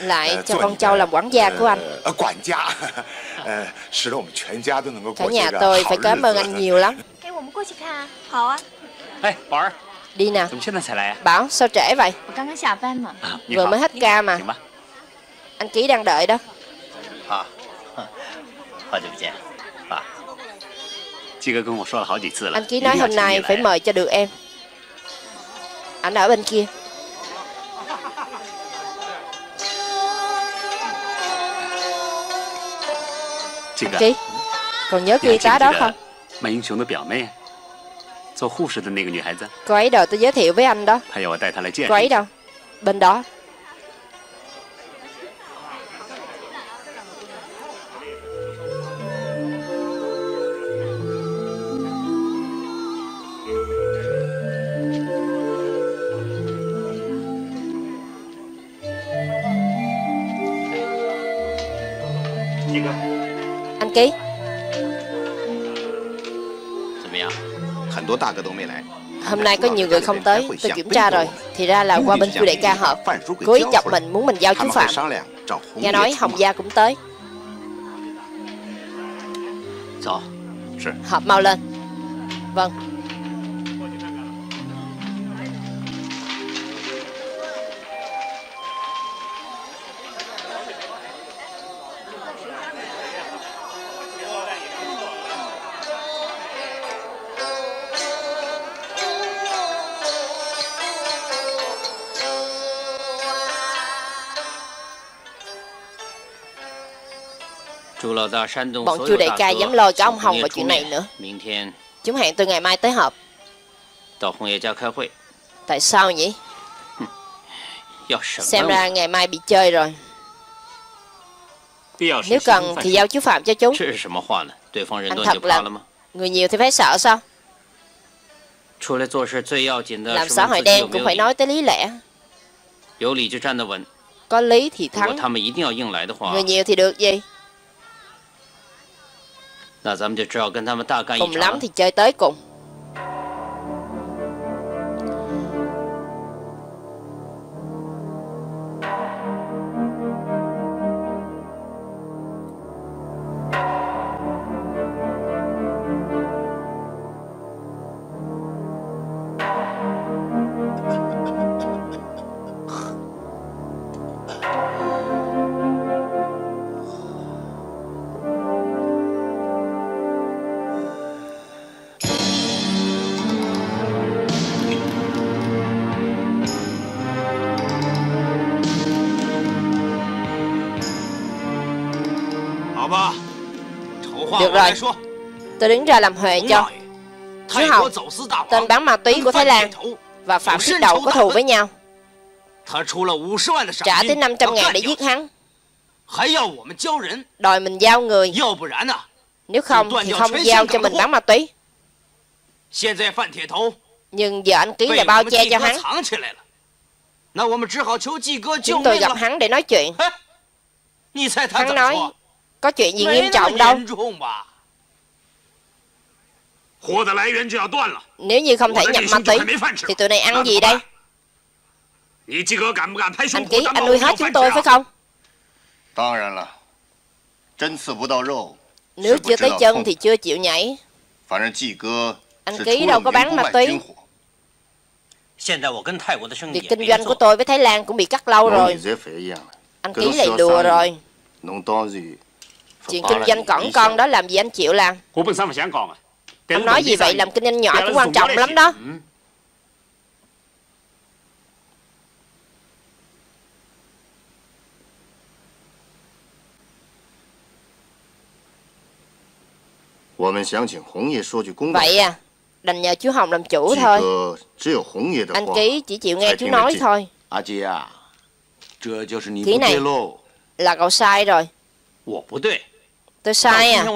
lại cho con Châu làm quản gia của anh. Cả nhà tôi phải cảm ơn anh nhiều lắm. Đi nè Bảo, sao trễ vậy? Vừa mới hết ca mà. Anh Ký đang đợi đó. Anh Ký nói hôm nay phải mời cho được em. Anh ở bên kia. Anh Ký, còn nhớ y tá đó không? Cô ấy đòi tôi giới thiệu với anh đó. Cô ấy đâu? Bên đó. Anh Ký, hôm nay có nhiều người không tới. Tôi kiểm tra rồi, thì ra là qua bên Chu đại ca họp, cố ý chọc mình muốn mình giao chú Phạm. Nghe nói Hồng Gia cũng tới. Họp mau lên. Vâng. Bọn Chu đại ca dám lôi cả ông Hồng vào chuyện này nữa. Chúng hẹn tôi ngày mai tới họp. Tại sao nhỉ? Xem ra ngày mai bị chơi rồi. Nếu cần thì giao chú Phạm cho chúng. Anh thật là người nhiều thì phải sợ sao? Làm xã hội đen cũng phải nói tới lý lẽ. Có lý thì thắng. Người nhiều thì được gì? Cùng lắm thì chơi tới cùng. Được rồi, tôi đứng ra làm huệ cho. Sứ Hồng, tên bán ma túy của Thái Lan và Phạm Chí Đậu có thù với nhau. Trả tới 500.000 để giết hắn. Đòi mình giao người. Nếu không thì không giao cho mình bán ma túy. Nhưng giờ anh Ký là bao che cho hắn. Chúng tôi gặp hắn để nói chuyện. Hắn nói có chuyện gì nghiêm trọng đâu. Nếu như không thể nhập ma túy thì tụi này ăn gì đây? Anh Ký, anh nuôi hết chúng tôi phải không? Nếu chưa tới chân thì chưa chịu nhảy. Anh Ký đâu có bán ma túy. Việc kinh doanh của tôi với Thái Lan cũng bị cắt lâu rồi. Anh Ký này đùa rồi. Chuyện kinh doanh cỏn con đó làm gì anh chịu làm? Anh nói gì vậy? Làm kinh doanh nhỏ cũng quan trọng lắm đó. Vậy à, đành nhờ chú Hồng làm chủ thôi. Anh Ký chỉ chịu nghe chú nói thôi. Ký này là cậu sai rồi. Tôi sai à?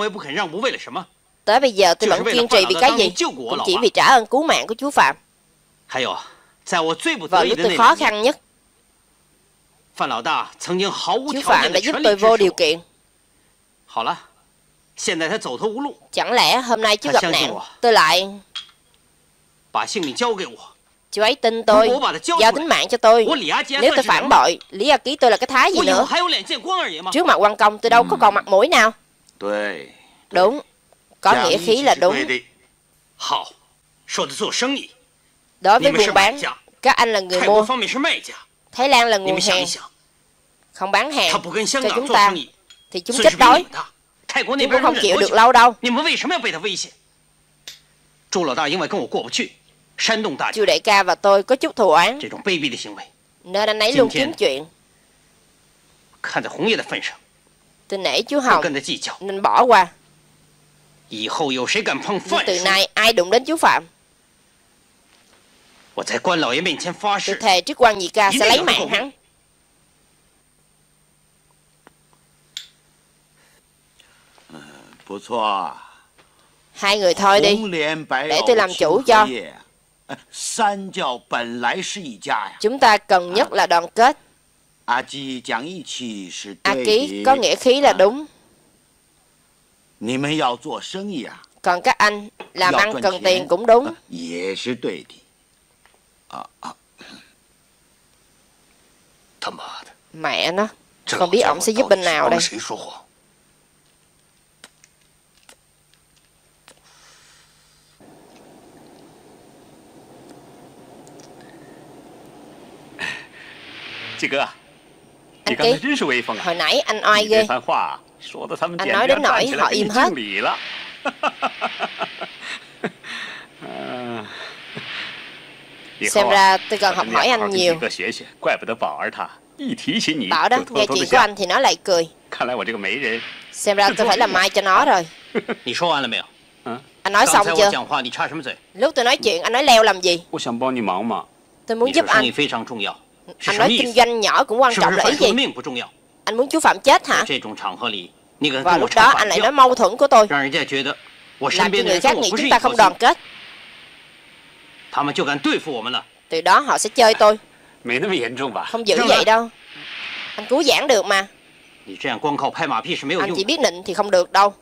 Tới bây giờ tôi vẫn kiên trì vì cái gì? Cũng chỉ vì trả ơn cứu mạng của chú Phạm. Vào lúc tôi khó khăn nhất, chú Phạm đã giúp tôi vô điều kiện. Chẳng lẽ hôm nay chú gặp nạn, tôi lại Chị ấy tin tôi, giao tính mạng cho tôi. Nếu tôi phản bội, Lý A Ký tôi là cái thái gì nữa? Trước mặt quan công tôi đâu có còn mặt mũi nào. Đúng, có nghĩa khí là đúng. Đối với buôn bán, các anh là người mua, Thái Lan là nguồn hàng. Không bán hàng cho chúng ta thì chúng chết đói. Nhưng cũng không chịu được lâu đâu. Chu đại ca và tôi có chút thù oán, nên anh ấy luôn kiếm chuyện. Tôi nể chú Hồng nên bỏ qua. Nhưng từ nay ai đụng đến chú Phạm, tôi thề trước quan nhị ca sẽ lấy mạng hắn. Hai người thôi đi, để tôi làm chủ cho. Chúng ta cần nhất là đoàn kết. A Ký có nghĩa khí là đúng. Còn các anh làm ăn cần tiền cũng đúng. Mẹ nó, không biết ổng sẽ giúp bên nào đây. Chị Cơ, anh Ký, hồi nãy anh oai ghê. Anh nói đến nỗi họ im hết. Xem ra tôi cần học hỏi anh nhiều. Bảo đó, nghe chuyện của anh thì nó lại cười. Xem ra tôi phải làm mai cho nó rồi. Anh nói xong chưa? Lúc tôi nói chuyện anh nói leo làm gì? Tôi muốn giúp anh. Anh nói kinh doanh nhỏ cũng quan trọng là ý gì? Anh muốn chú Phạm chết hả? Và lúc đó anh lại nói mâu thuẫn của tôi, làm cho người khác nghĩ chúng ta không đoàn kết. Từ đó họ sẽ chơi tôi. Không dữ vậy đâu. Anh cứu giảng được mà. Anh chỉ biết nịnh thì không được đâu.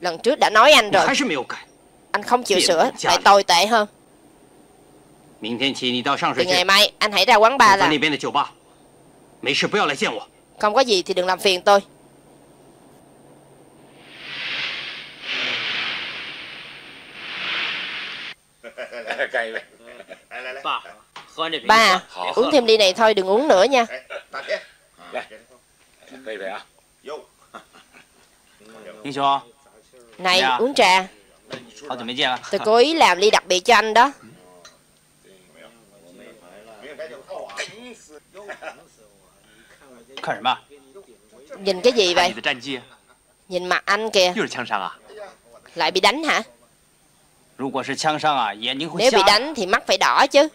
Lần trước đã nói anh rồi. Anh không chịu sửa, lại tồi tệ hơn. Từ ngày mai anh hãy ra quán bar là. Không có gì thì đừng làm phiền tôi. Ba, uống thêm ly này thôi, đừng uống nữa nha. Này, uống trà. Tôi cố ý làm ly đặc biệt cho anh đó. Nhìn cái gì vậy? Nhìn mặt anh kìa. Lại bị đánh hả? Nếu bị đánh thì mắt phải đỏ chứ.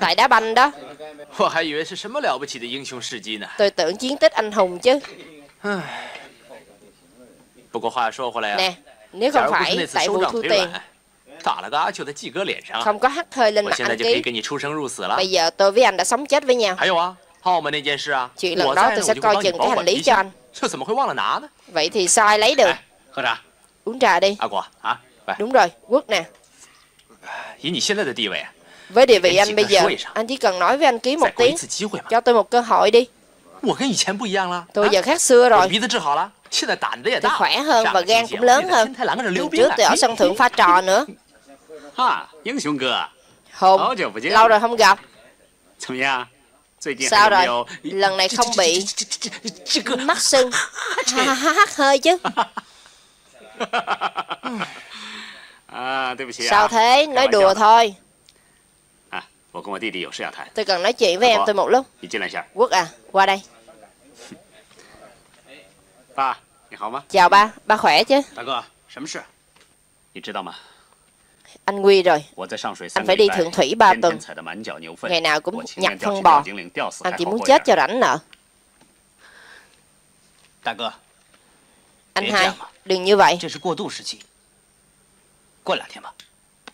Tại đá banh đó. Tôi tưởng chiến tích anh hùng chứ. Nè, nếu không phải tại vụ thu tiền, không có hắt hơi lên mặt anh Ký, bây giờ tôi với anh đã sống chết với nhau. Chuyện lần đó tôi sẽ coi chừng cái hành lý cho anh. Vậy thì sao ai lấy được? Uống trà đi. Đúng rồi, Quốc nè. Với địa vị anh bây giờ, anh chỉ cần nói với anh Ký một tiếng. Cho tôi một cơ hội đi. Tôi giờ khác xưa rồi. Tôi khỏe hơn và gan cũng lớn hơn. Lần trước tôi ở sân thượng pha trò nữa. Hùng, lâu rồi không gặp. Sao rồi? Lần này không bị mắc sưng, hắt hơi chứ? Sao thế? Nói đùa thôi. Tôi cần nói chuyện với em tôi một lúc. Quốc à, qua đây. Chào ba, ba khỏe chứ? Anh nguy rồi. Anh phải đi Thượng Thủy 3 tuần. Ngày nào cũng nhặt phân bò. Anh chỉ muốn chết cho rảnh nợ. Anh hai, đừng như vậy.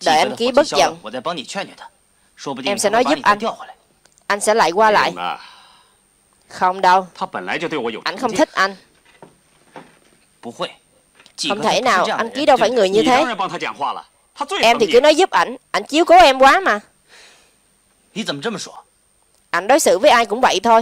Đợi anh Ký bớt giận, em sẽ nói giúp anh. Anh sẽ lại qua lại. Không đâu. Anh không thích anh. Không thể nào, anh Ký đâu phải người như thế. Em thì cứ nói giúp ảnh, ảnh chiếu cố em quá mà. Ảnh đối xử với ai cũng vậy thôi.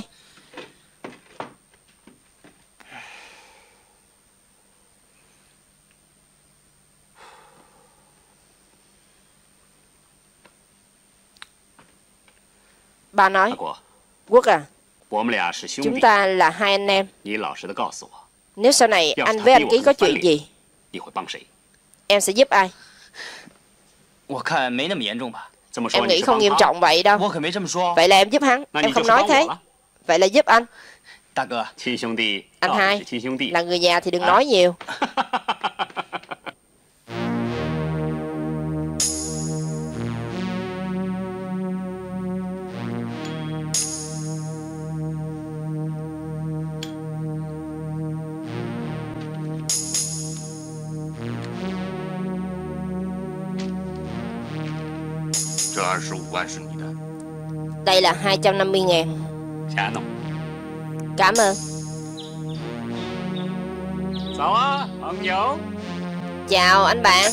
Ba nói, Quốc à, chúng ta là hai anh em. Nếu sau này anh với anh Ký có chuyện gì, em sẽ giúp ai? Em nghĩ không nghiêm trọng vậy đâu. Vậy là em giúp hắn, em không nói thế. Vậy là giúp anh. Anh hai, là người nhà thì đừng nói nhiều. Đây là 250.000. Cảm ơn. Chào anh bạn.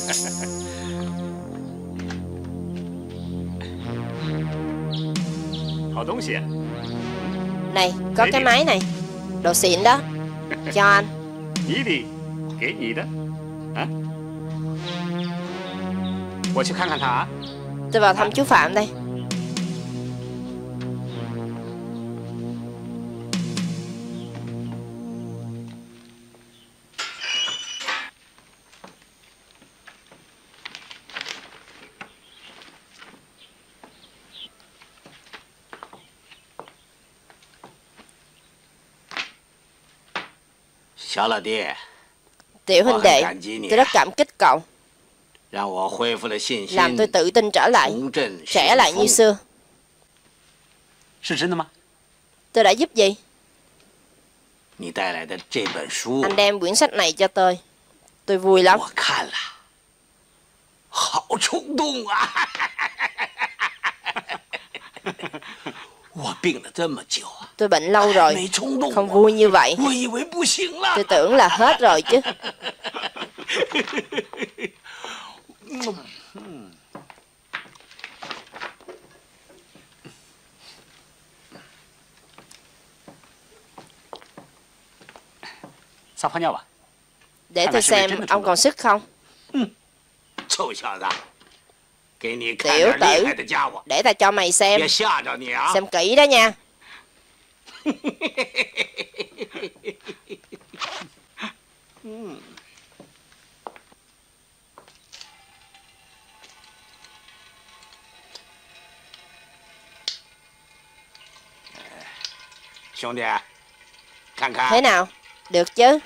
Này, có cái máy này. Đồ xịn đó. Cho anh. Tôi vào thăm chú Phạm đây. Tiểu huynh đệ, tôi rất cảm kích cậu. Làm tôi tự tin trở lại, trẻ lại như xưa. Tôi đã giúp gì? Anh đem quyển sách này cho tôi vui lắm. Tôi bệnh lâu rồi, không vui như vậy. Tôi tưởng là hết rồi chứ. Để tôi xem ông còn sức không. Tiểu tử, để ta cho mày xem kỹ đó nha. Thế nào? Được chứ?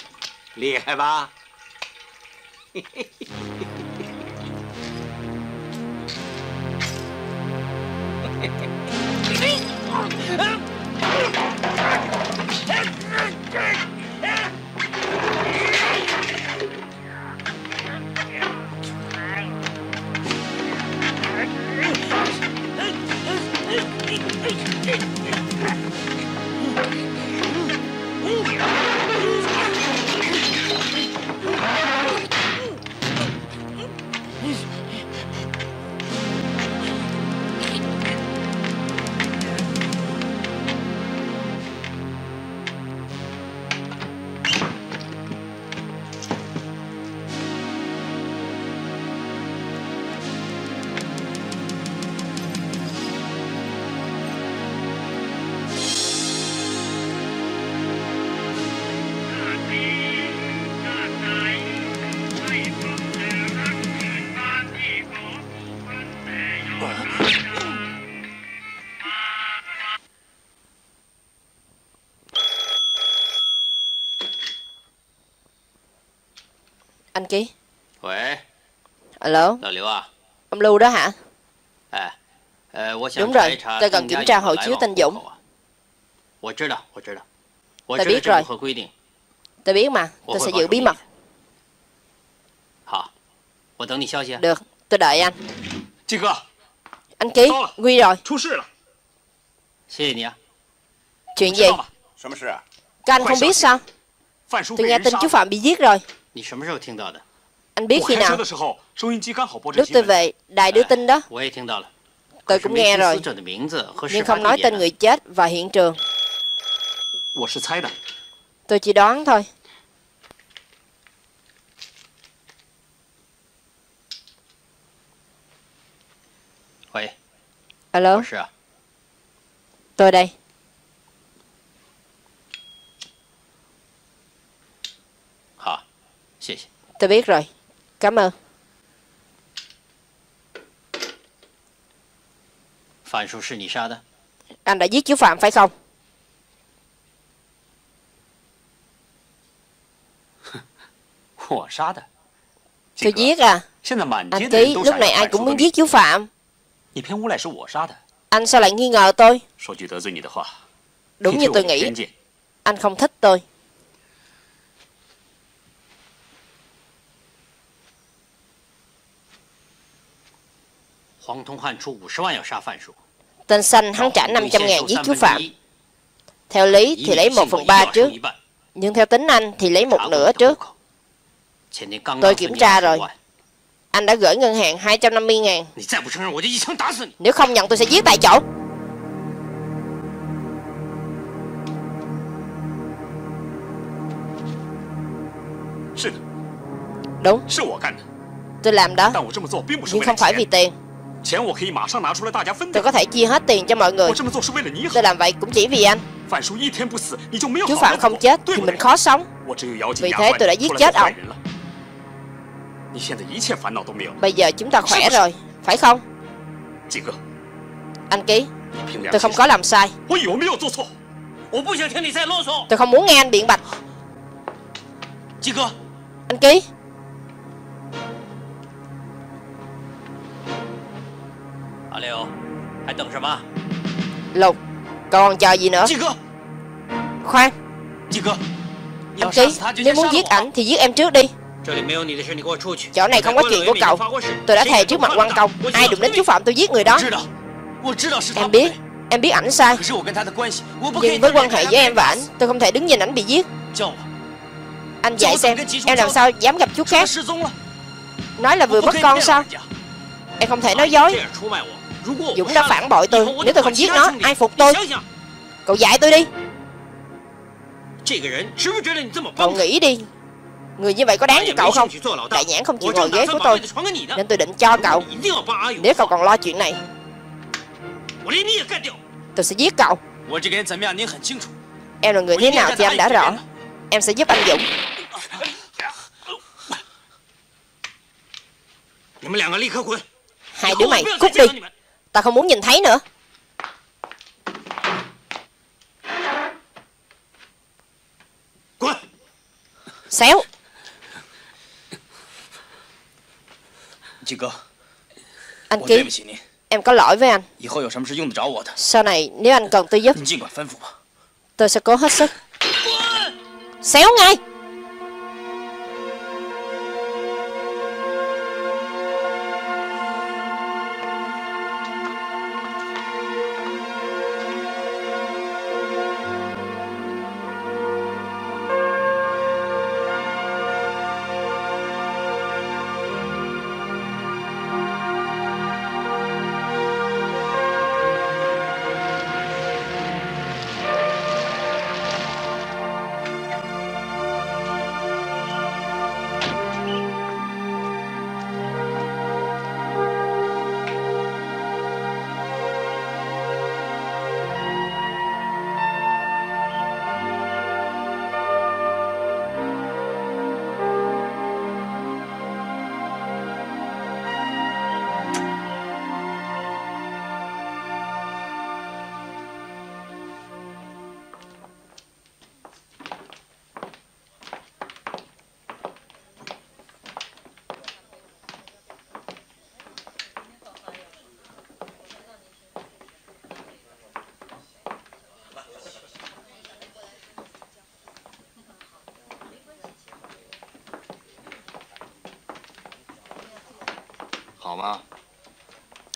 Anh Ký. Alo. Ông Lưu đó hả? Đúng rồi, tôi cần kiểm tra hộ chiếu tên Dũng. Tôi biết rồi. Tôi biết mà, tôi sẽ giữ bí mật. Được, tôi đợi anh. Anh Ký, nguy rồi. Chuyện gì? Các anh không biết sao? Tôi nghe tin chú Phạm bị giết rồi. Anh biết khi nào? Lúc tôi về, đài đưa tin đó. Tôi cũng nghe rồi, nhưng không nói tên người chết và hiện trường. Tôi chỉ đoán thôi. Alo, tôi đây. Tôi biết rồi, cảm ơn. Anh đã giết chú Phạm phải không? Tôi giết à? Anh Ký, lúc này ai cũng muốn giết chú Phạm. Anh sao lại nghi ngờ tôi? Đúng như tôi nghĩ, anh không thích tôi. Tên xanh hắn trả 500.000 giết chú Phạm. Theo lý thì lấy 1/3 trước, nhưng theo tính anh thì lấy 1/2 trước. Tôi kiểm tra rồi, anh đã gửi ngân hàng 250.000. Nếu không nhận tôi sẽ giết tại chỗ. Đúng, tôi làm đó, nhưng không phải vì tiền. Tôi có thể chia hết tiền cho mọi người. Tôi làm vậy cũng chỉ vì anh. Chú Phạm không chết thì mình khó sống. Vì thế tôi đã giết chết ông. Bây giờ chúng ta khỏe rồi, phải không? Anh Ký, tôi không có làm sai. Tôi không muốn nghe anh biện bạch. Anh Ký. Lục, còn chờ gì nữa? Khoan, anh Ký, nếu muốn giết ảnh thì giết em trước đi. Chỗ này không có chuyện của cậu. Tôi đã thề trước mặt quan công, ai đụng đến chú Phạm tôi giết người đó. Em biết ảnh sai, nhưng với quan hệ giữa em và ảnh, tôi không thể đứng nhìn ảnh bị giết. Anh dạy xem, em làm sao dám gặp chú khác? Nói là vừa mất con sao? Em không thể nói dối. Dũng đã phản bội tôi, nếu tôi không giết nó, ai phục tôi? Cậu dạy tôi đi. Cậu nghĩ đi, người như vậy có đáng cho cậu không? Đại nhãn không chịu ngồi ghế của tôi, nên tôi định cho cậu. Nếu cậu còn lo chuyện này, tôi sẽ giết cậu. Em là người thế nào thì anh đã rõ. Em sẽ giúp anh Dũng. Hai đứa mày cút đi, ta không muốn nhìn thấy nữa. Xéo. Anh Ký, em có lỗi với anh. Sau này nếu anh cần tôi giúp, tôi sẽ cố hết sức. Xéo ngay.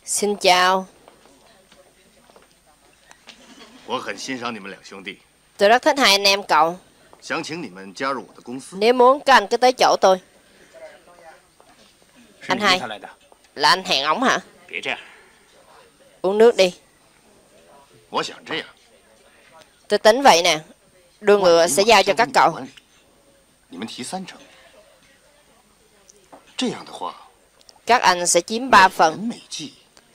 Xin chào. Tôi rất thích hai anh em cậu. Nếu muốn các anh cứ tới chỗ tôi. Anh hai, là anh hẹn ổng hả? Uống nước đi. Tôi tính vậy nè, đưa ngựa sẽ giao cho các cậu. Các anh sẽ chiếm 3 phần.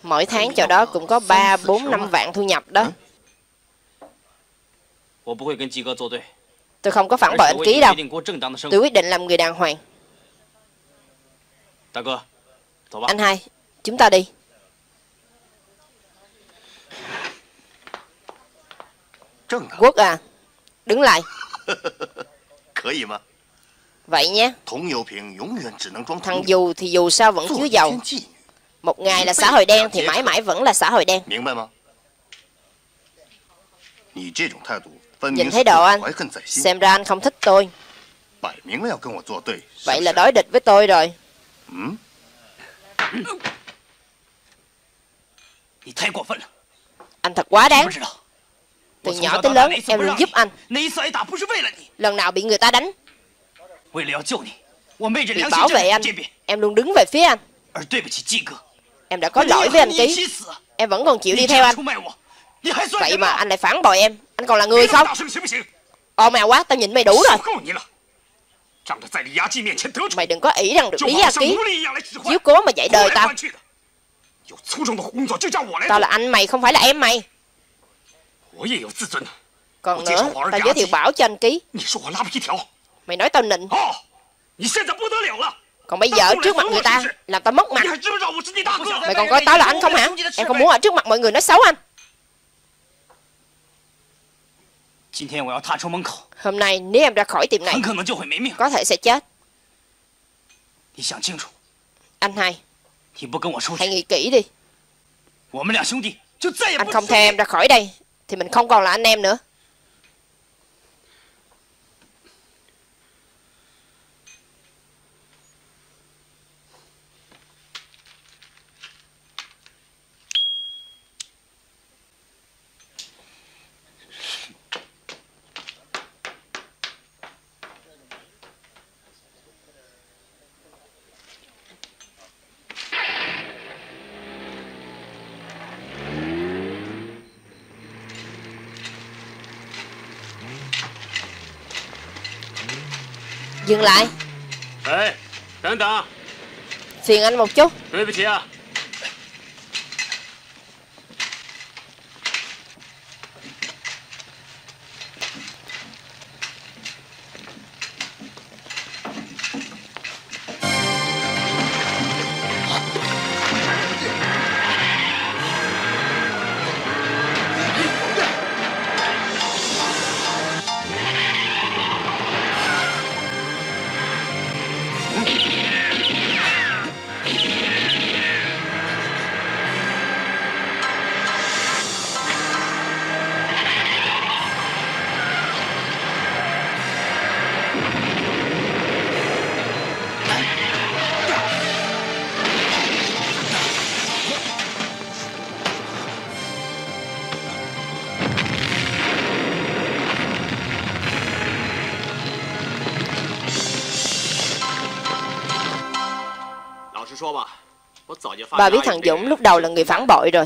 Mỗi tháng chỗ đó cũng có 3-4-5 vạn thu nhập đó. Tôi không có phản bội anh Ký đâu. Tôi quyết định làm người đàng hoàng. Anh hai, chúng ta đi. Quốc à, đứng lại. Vậy nhé. Thằng dù thì dù sao vẫn chứa dầu. Một ngày là xã hội đen thì mãi mãi vẫn là xã hội đen. Nhìn thấy độ anh, xem ra anh không thích tôi. Vậy là đối địch với tôi rồi. Anh thật quá đáng. Từ nhỏ tới lớn em luôn giúp anh. Lần nào bị người ta đánh, vì bảo vệ anh, em luôn đứng về phía anh. Em đã có lỗi với anh Ký, em vẫn còn chịu đi theo anh. Vậy mà anh lại phản bội em. Anh còn là người không? Ô mèo quá, tao nhìn mày đủ rồi. Mày đừng có ỷ rằng được Lý A Ký chiếu cố mà dạy đời tao. Tao là anh mày, không phải là em mày. Còn nữa, tao giới thiệu Bảo cho anh Ký. Mày nói tao nịnh. Còn bây giờ trước mặt người ta làm tao mất mặt. Mày còn coi tao là anh không hả? Em không muốn ở trước mặt mọi người nói xấu anh. Hôm nay nếu em ra khỏi tiệm này có thể sẽ chết. Anh hai, hãy nghĩ kỹ đi. Anh không theo em ra khỏi đây thì mình không còn là anh em nữa. Dừng lại. Phiền anh một chút. Bà biết thằng Dũng lúc đầu là người phản bội rồi.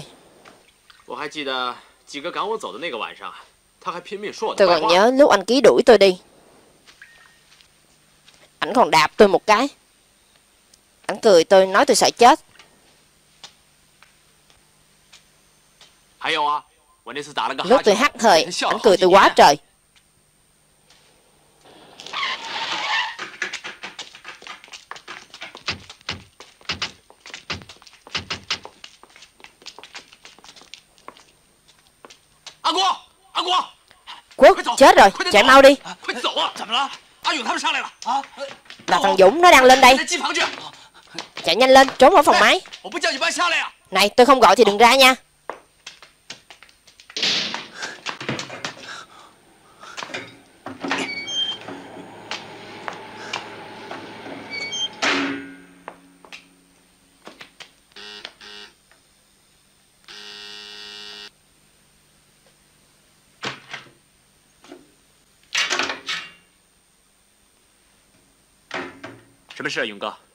Tôi còn nhớ lúc anh Ký đuổi tôi đi, ảnh còn đạp tôi một cái. Ảnh cười tôi, nói tôi sợ chết. Lúc tôi hắt hơi, ảnh cười tôi quá trời. Quốc, chết rồi, chạy mau đi. Là thằng Dũng, nó đang lên đây. Chạy nhanh lên, trốn ở phòng máy. Này, tôi không gọi thì đừng ra nha.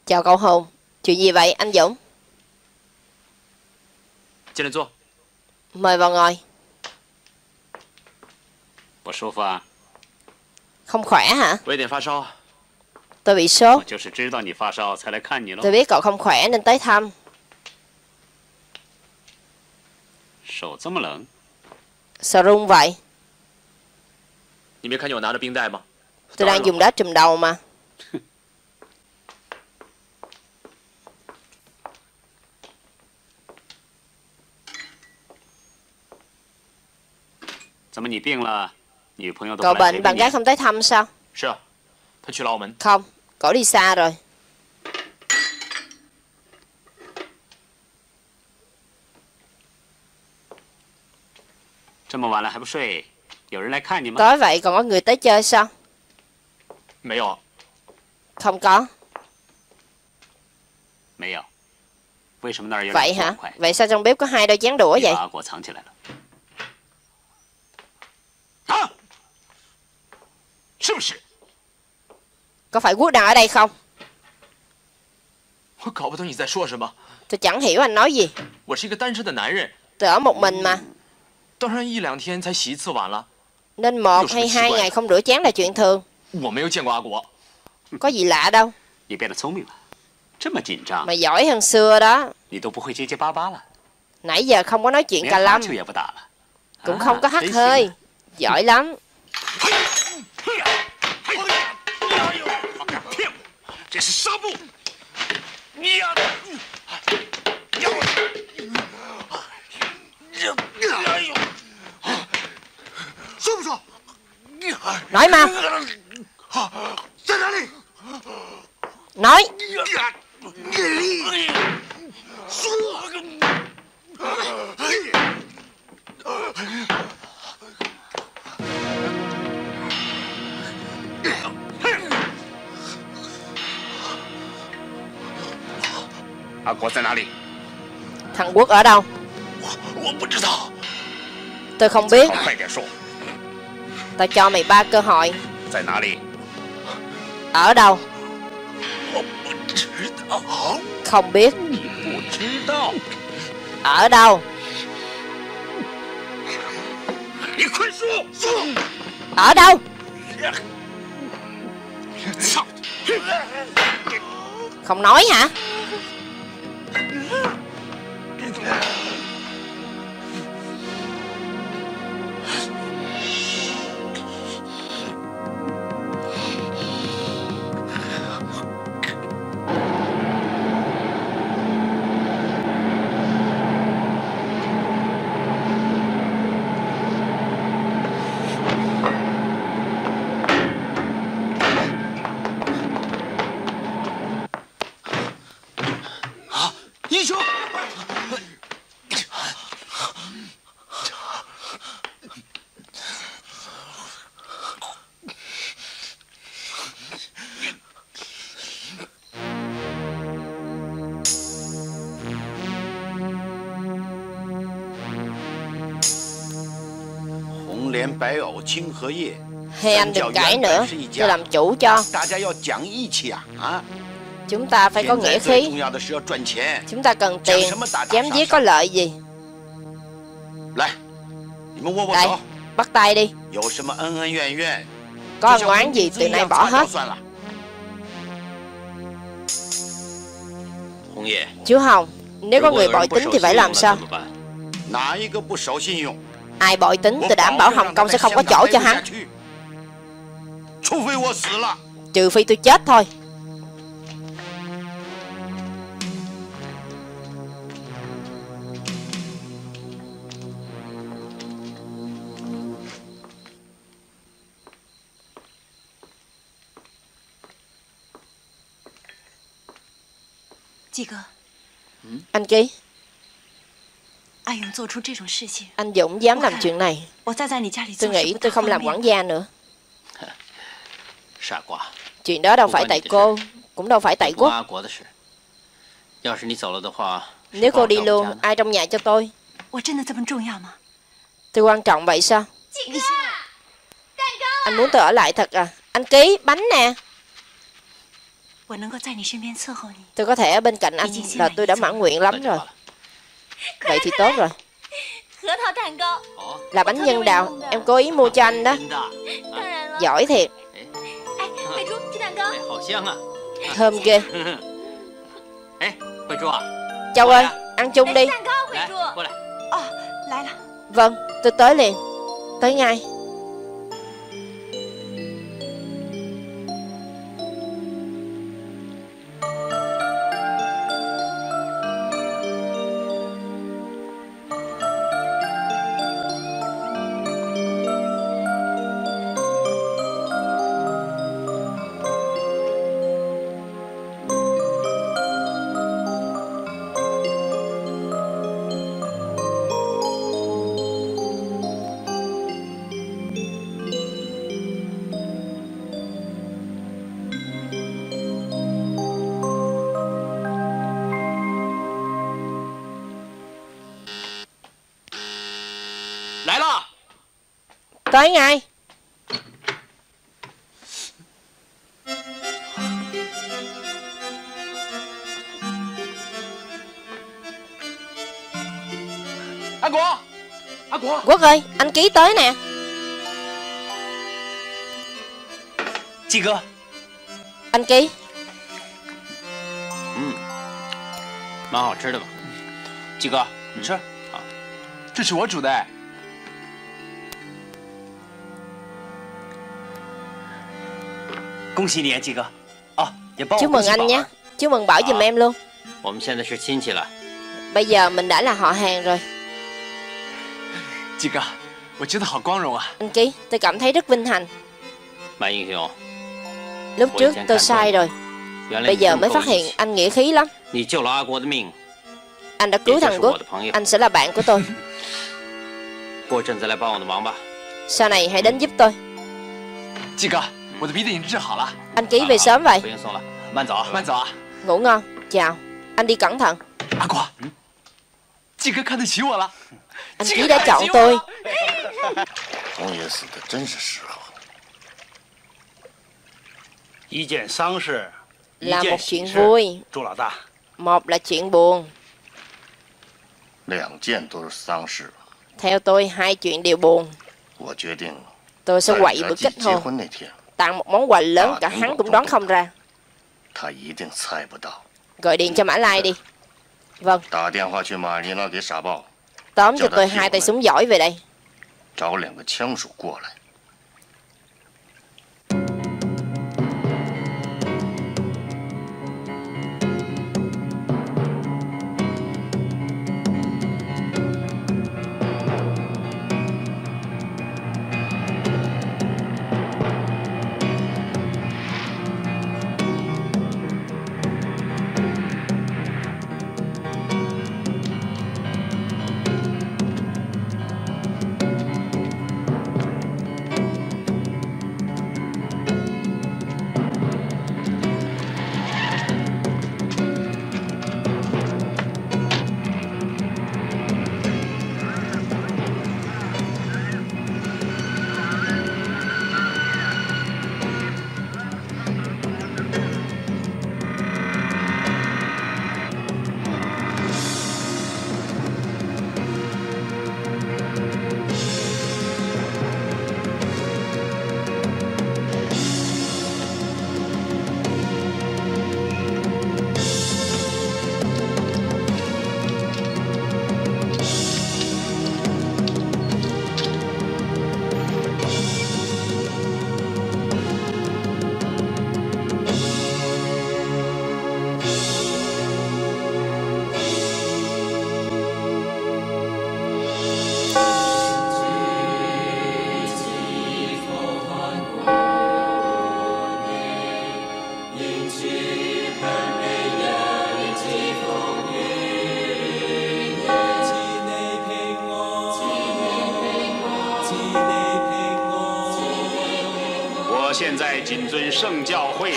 Chào cậu Hùng, Chuyện gì vậy anh Dũng? Mời vào ngồi. Không khỏe hả? Tôi bị sốt. Tôi biết cậu không khỏe nên tới thăm. Sao run vậy? Tôi đang dùng đá trùm đầu mà. Cậu bệnh, bạn gái không tới thăm sao? Không, cậu đi xa rồi. Tối vậy còn có người tới chơi sao? Không có. Vậy hả? Vậy sao trong bếp có hai đôi chén đũa vậy? Có phải Quốc đang ở đây không? Tôi chẳng hiểu anh nói gì. Tôi ở một mình mà. Nên một hay hai ngày không rửa chén là chuyện thường. Có gì lạ đâu. Mà giỏi hơn xưa đó. Nãy giờ không có nói chuyện cà lăm, cũng không có hắt hơi. Giỏi lắm. Nói mau. Nói. Thằng Quốc ở đâu? Tôi không biết. Tao cho mày 3 cơ hội. Ở đâu? Không biết. Ở đâu? Ở đâu? Không nói hả? Hay anh đừng cãi nữa, tôi làm chủ cho. Chúng ta phải có nghĩa khí. Chúng ta cần tiền, chém giết có lợi gì? Đây, bắt tay đi. Có ân oán gì từ nay bỏ hết. Chú Hồng, nếu có người bội tính thì phải làm sao? Ai bội tính tôi đảm bảo Hồng Kông sẽ không có chỗ cho hắn. Trừ phi tôi chết thôi. Chị cơ. Anh Ký. Anh Dũng dám làm chuyện này. Tôi nghĩ tôi không làm quản gia nữa. Chuyện đó đâu phải tại cô, cũng đâu phải tại Quốc. Nếu cô đi luôn, ai trong nhà cho tôi? Tôi quan trọng vậy sao? Anh muốn tôi ở lại thật à? Anh Ký, bánh nè. Tôi có thể ở bên cạnh anh là tôi đã mãn nguyện lắm rồi. Vậy thì tốt rồi. Là bánh nhân đào em cố ý mua cho anh đó. Giỏi thiệt. Thơm ghê. Châu ơi, ăn chung đi. Vâng, tôi tới liền. Tới ngay. Tới ngay. Anh Quốc, Quốc ơi, anh Ký tới nè. Chị cơ. Anh Ký. Chị cơ, chúc mừng anh nhé. Chúc mừng Bảo giùm em luôn. Bây giờ mình đã là họ hàng rồi. Anh Ký, tôi cảm thấy rất vinh hạnh. Lúc trước tôi sai rồi. Bây giờ mới phát hiện anh nghĩa khí lắm. Anh đã cứu thằng Quốc. Anh sẽ là bạn của tôi. Sau này hãy đến giúp tôi. Anh Ký về sớm vậy. Ngủ ngon. Chào. Anh đi cẩn thận. Anh Ký đã chọn tôi. Là một chuyện vui, một là chuyện buồn. Theo tôi, hai chuyện đều buồn. Tôi sẽ quậy bữa kết hôn, tặng một món quà lớn cả hắn cũng đoán không ra. Gọi điện cho Mã Lai đi. Vâng. Tóm cho tôi hai tay súng giỏi về đây.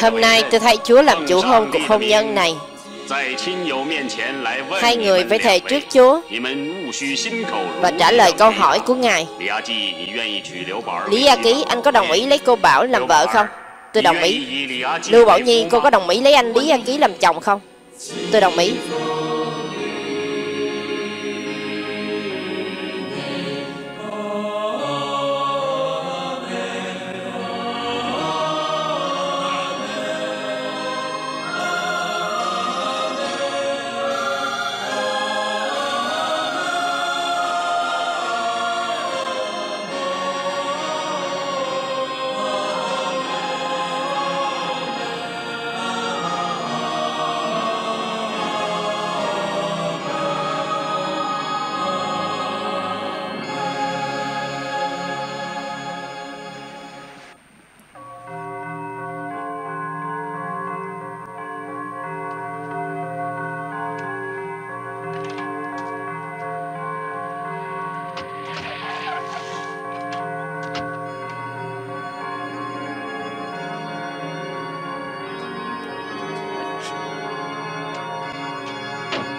Hôm nay tôi thay Chúa làm chủ hôn cuộc hôn nhân này. Hai người phải thề trước Chúa và trả lời câu hỏi của Ngài. Lý A Ký, anh có đồng ý lấy cô Bảo làm vợ không? Tôi đồng ý. Lưu Bảo Nhi, cô có đồng ý lấy anh Lý A Ký làm chồng không? Tôi đồng ý.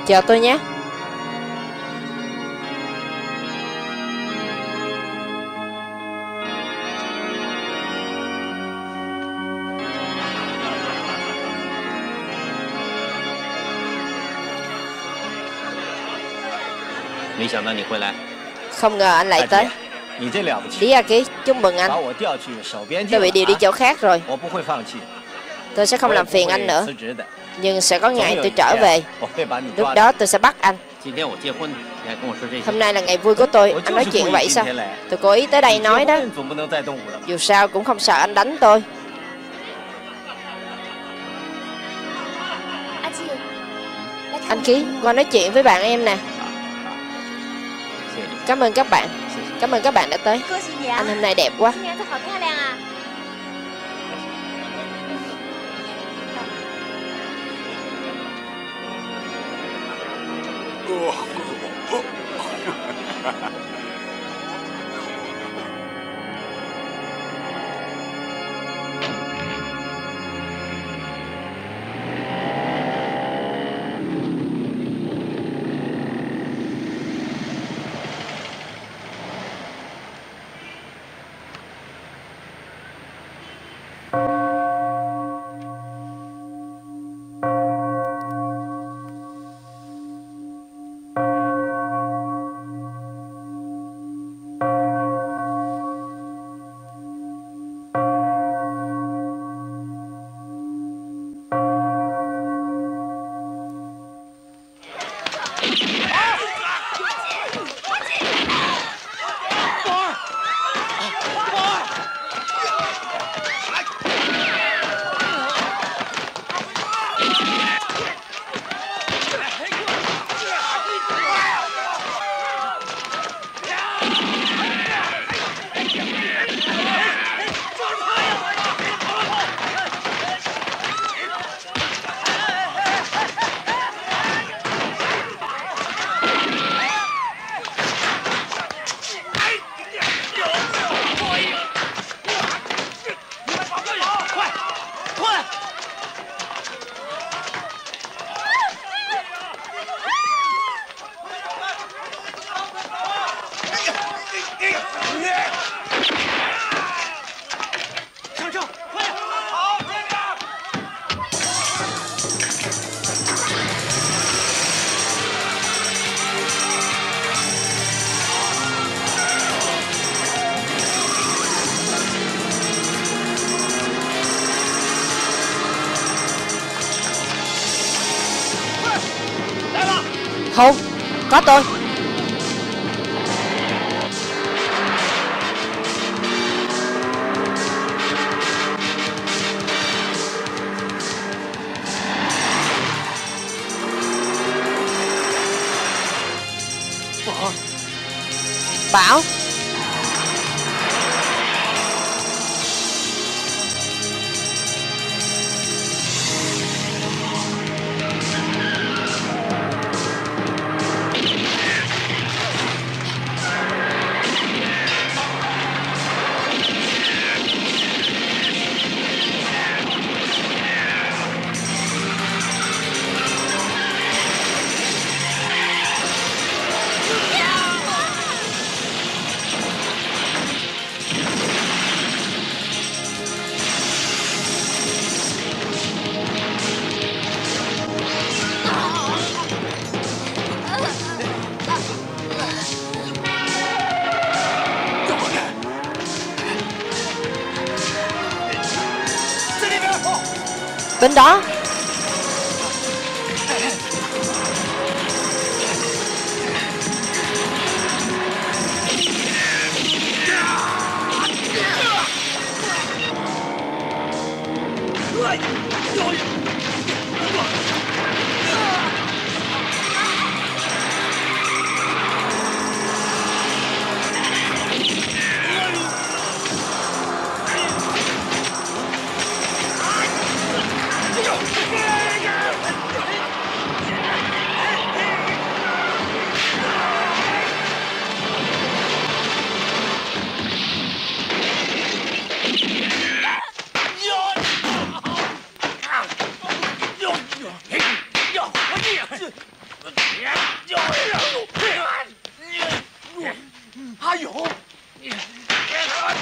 Chờ tôi nhé. Không ngờ anh lại tới. Lý A Ký, chúc mừng anh. Tôi bị điều đi chỗ khác rồi. Tôi sẽ không làm phiền anh nữa. Nhưng sẽ có ngày tôi trở về. Lúc đó tôi sẽ bắt anh. Hôm nay là ngày vui của tôi. Anh nói chuyện vậy sao? Tôi cố ý tới đây nói đó. Dù sao cũng không sợ anh đánh tôi. Anh Ký, qua nói chuyện với bạn em nè. Cảm ơn các bạn. Cảm ơn các bạn đã tới. Anh hôm nay đẹp quá. Không, có tôi. Bảo. bên đó.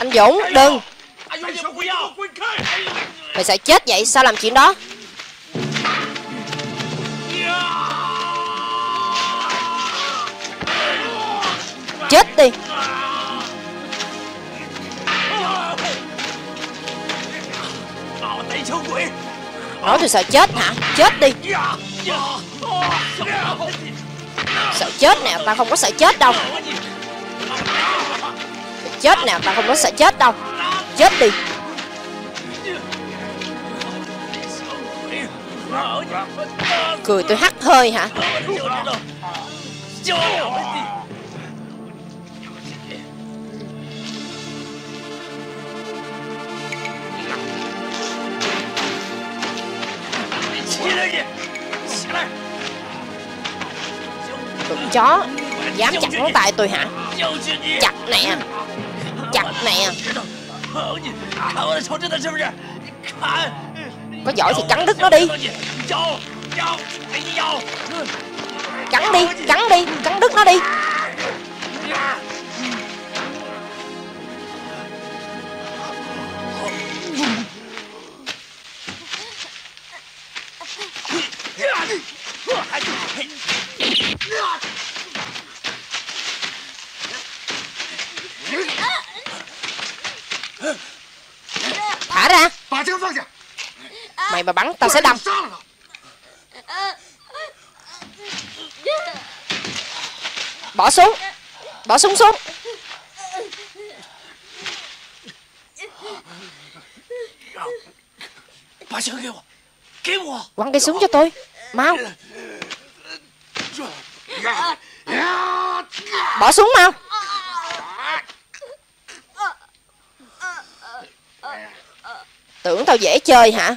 Anh Dũng đừng, mày sợ chết vậy sao làm chuyện đó. Chết đi. Nói tôi sợ chết hả? Chết đi. Sợ chết nè, tao không có sợ chết đâu. Chết nè, tao không có sợ chết đâu. Chết đi. Cười tôi hắt hơi hả? Tụi chó dám chặt ngón tay tôi hả? Chặt nè. Chặt nè. Có giỏi thì cắn đứt nó đi. Cắn đi, cắn đi, cắn đứt nó đi. Thả ra. Mày mà bắn tao sẽ đâm. Bỏ xuống. Bỏ súng xuống. Quăng cây súng cho tôi. Mau. Bỏ súng mau. Tưởng tao dễ chơi hả?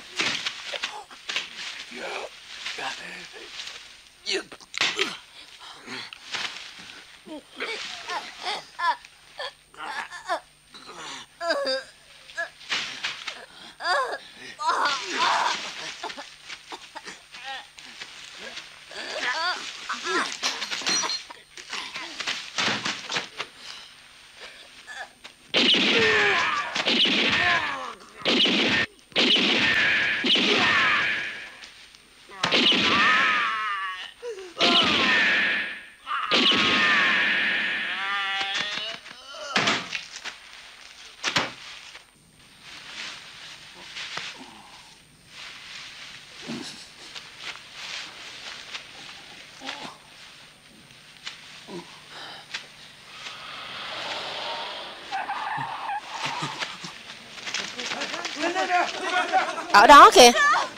Ở đó kìa.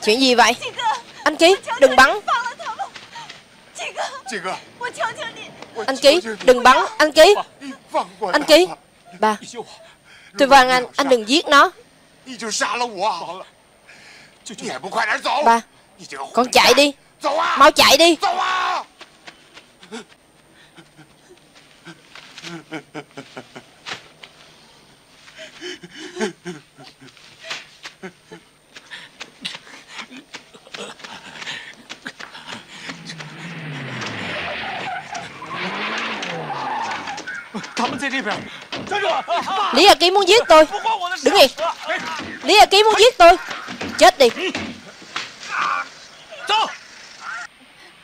Chuyện gì vậy? Anh Ký đừng bắn. Anh Ký đừng bắn. Anh Ký. Anh Ký. Bà, tôi van anh đừng giết nó. Bà, con chạy đi. Mau chạy đi. Lý A Ký muốn giết tôi. Đứng yên. Lý A Ký muốn giết tôi. Chết đi.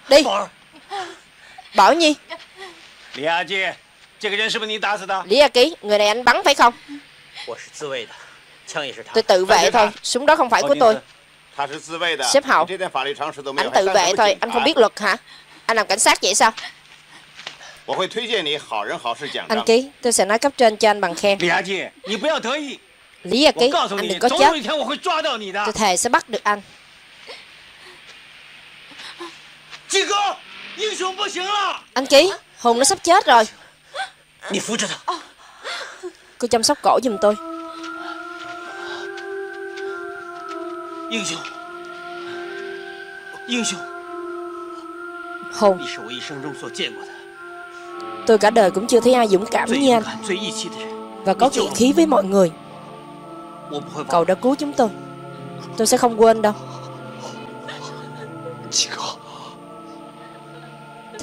Đi. Bảo Nhi. Lý A Ký, người này anh bắn phải không? Tôi tự vệ thôi. Súng đó không phải của tôi. Xếp hậu, anh tự vệ thôi, anh không biết luật hả? Anh làm cảnh sát vậy sao? Anh Ký, tôi sẽ nói cấp trên cho anh bằng khen. Lý A Ký, anh đừng có chết. Tôi thề sẽ bắt được anh. Anh Ký, Hùng nó sắp chết rồi. Cô chăm sóc cổ giùm tôi. Hùng, tôi cả đời cũng chưa thấy ai dũng cảm như anh và có thiện khí với mọi người. Cậu đã cứu chúng tôi. Tôi sẽ không quên đâu.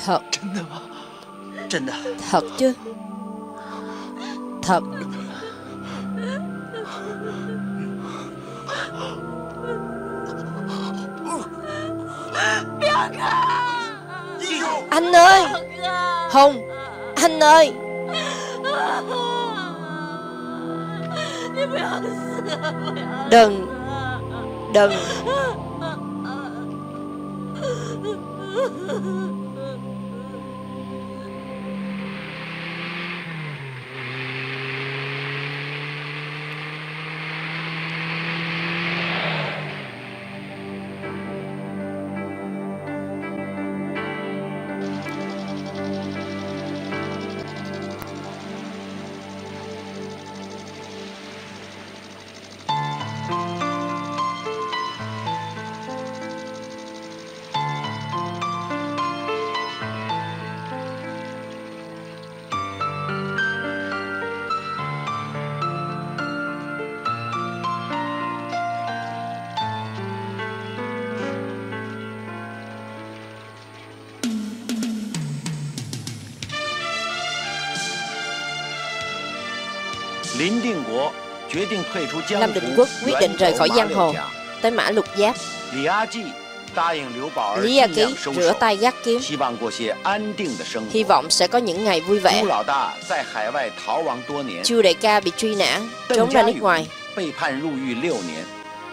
Thật. Thật chứ. Thật. Anh ơi, Hùng, anh ơi, đừng, đừng. Lâm Định Quốc quyết định rời khỏi giang hồ, tới Mã Lục Giáp. Lý A Ký rửa tay gác kiếm, hy vọng sẽ có những ngày vui vẻ. Chu đại ca bị truy nã, trốn ra nước ngoài.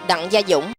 Đặng Gia Dũng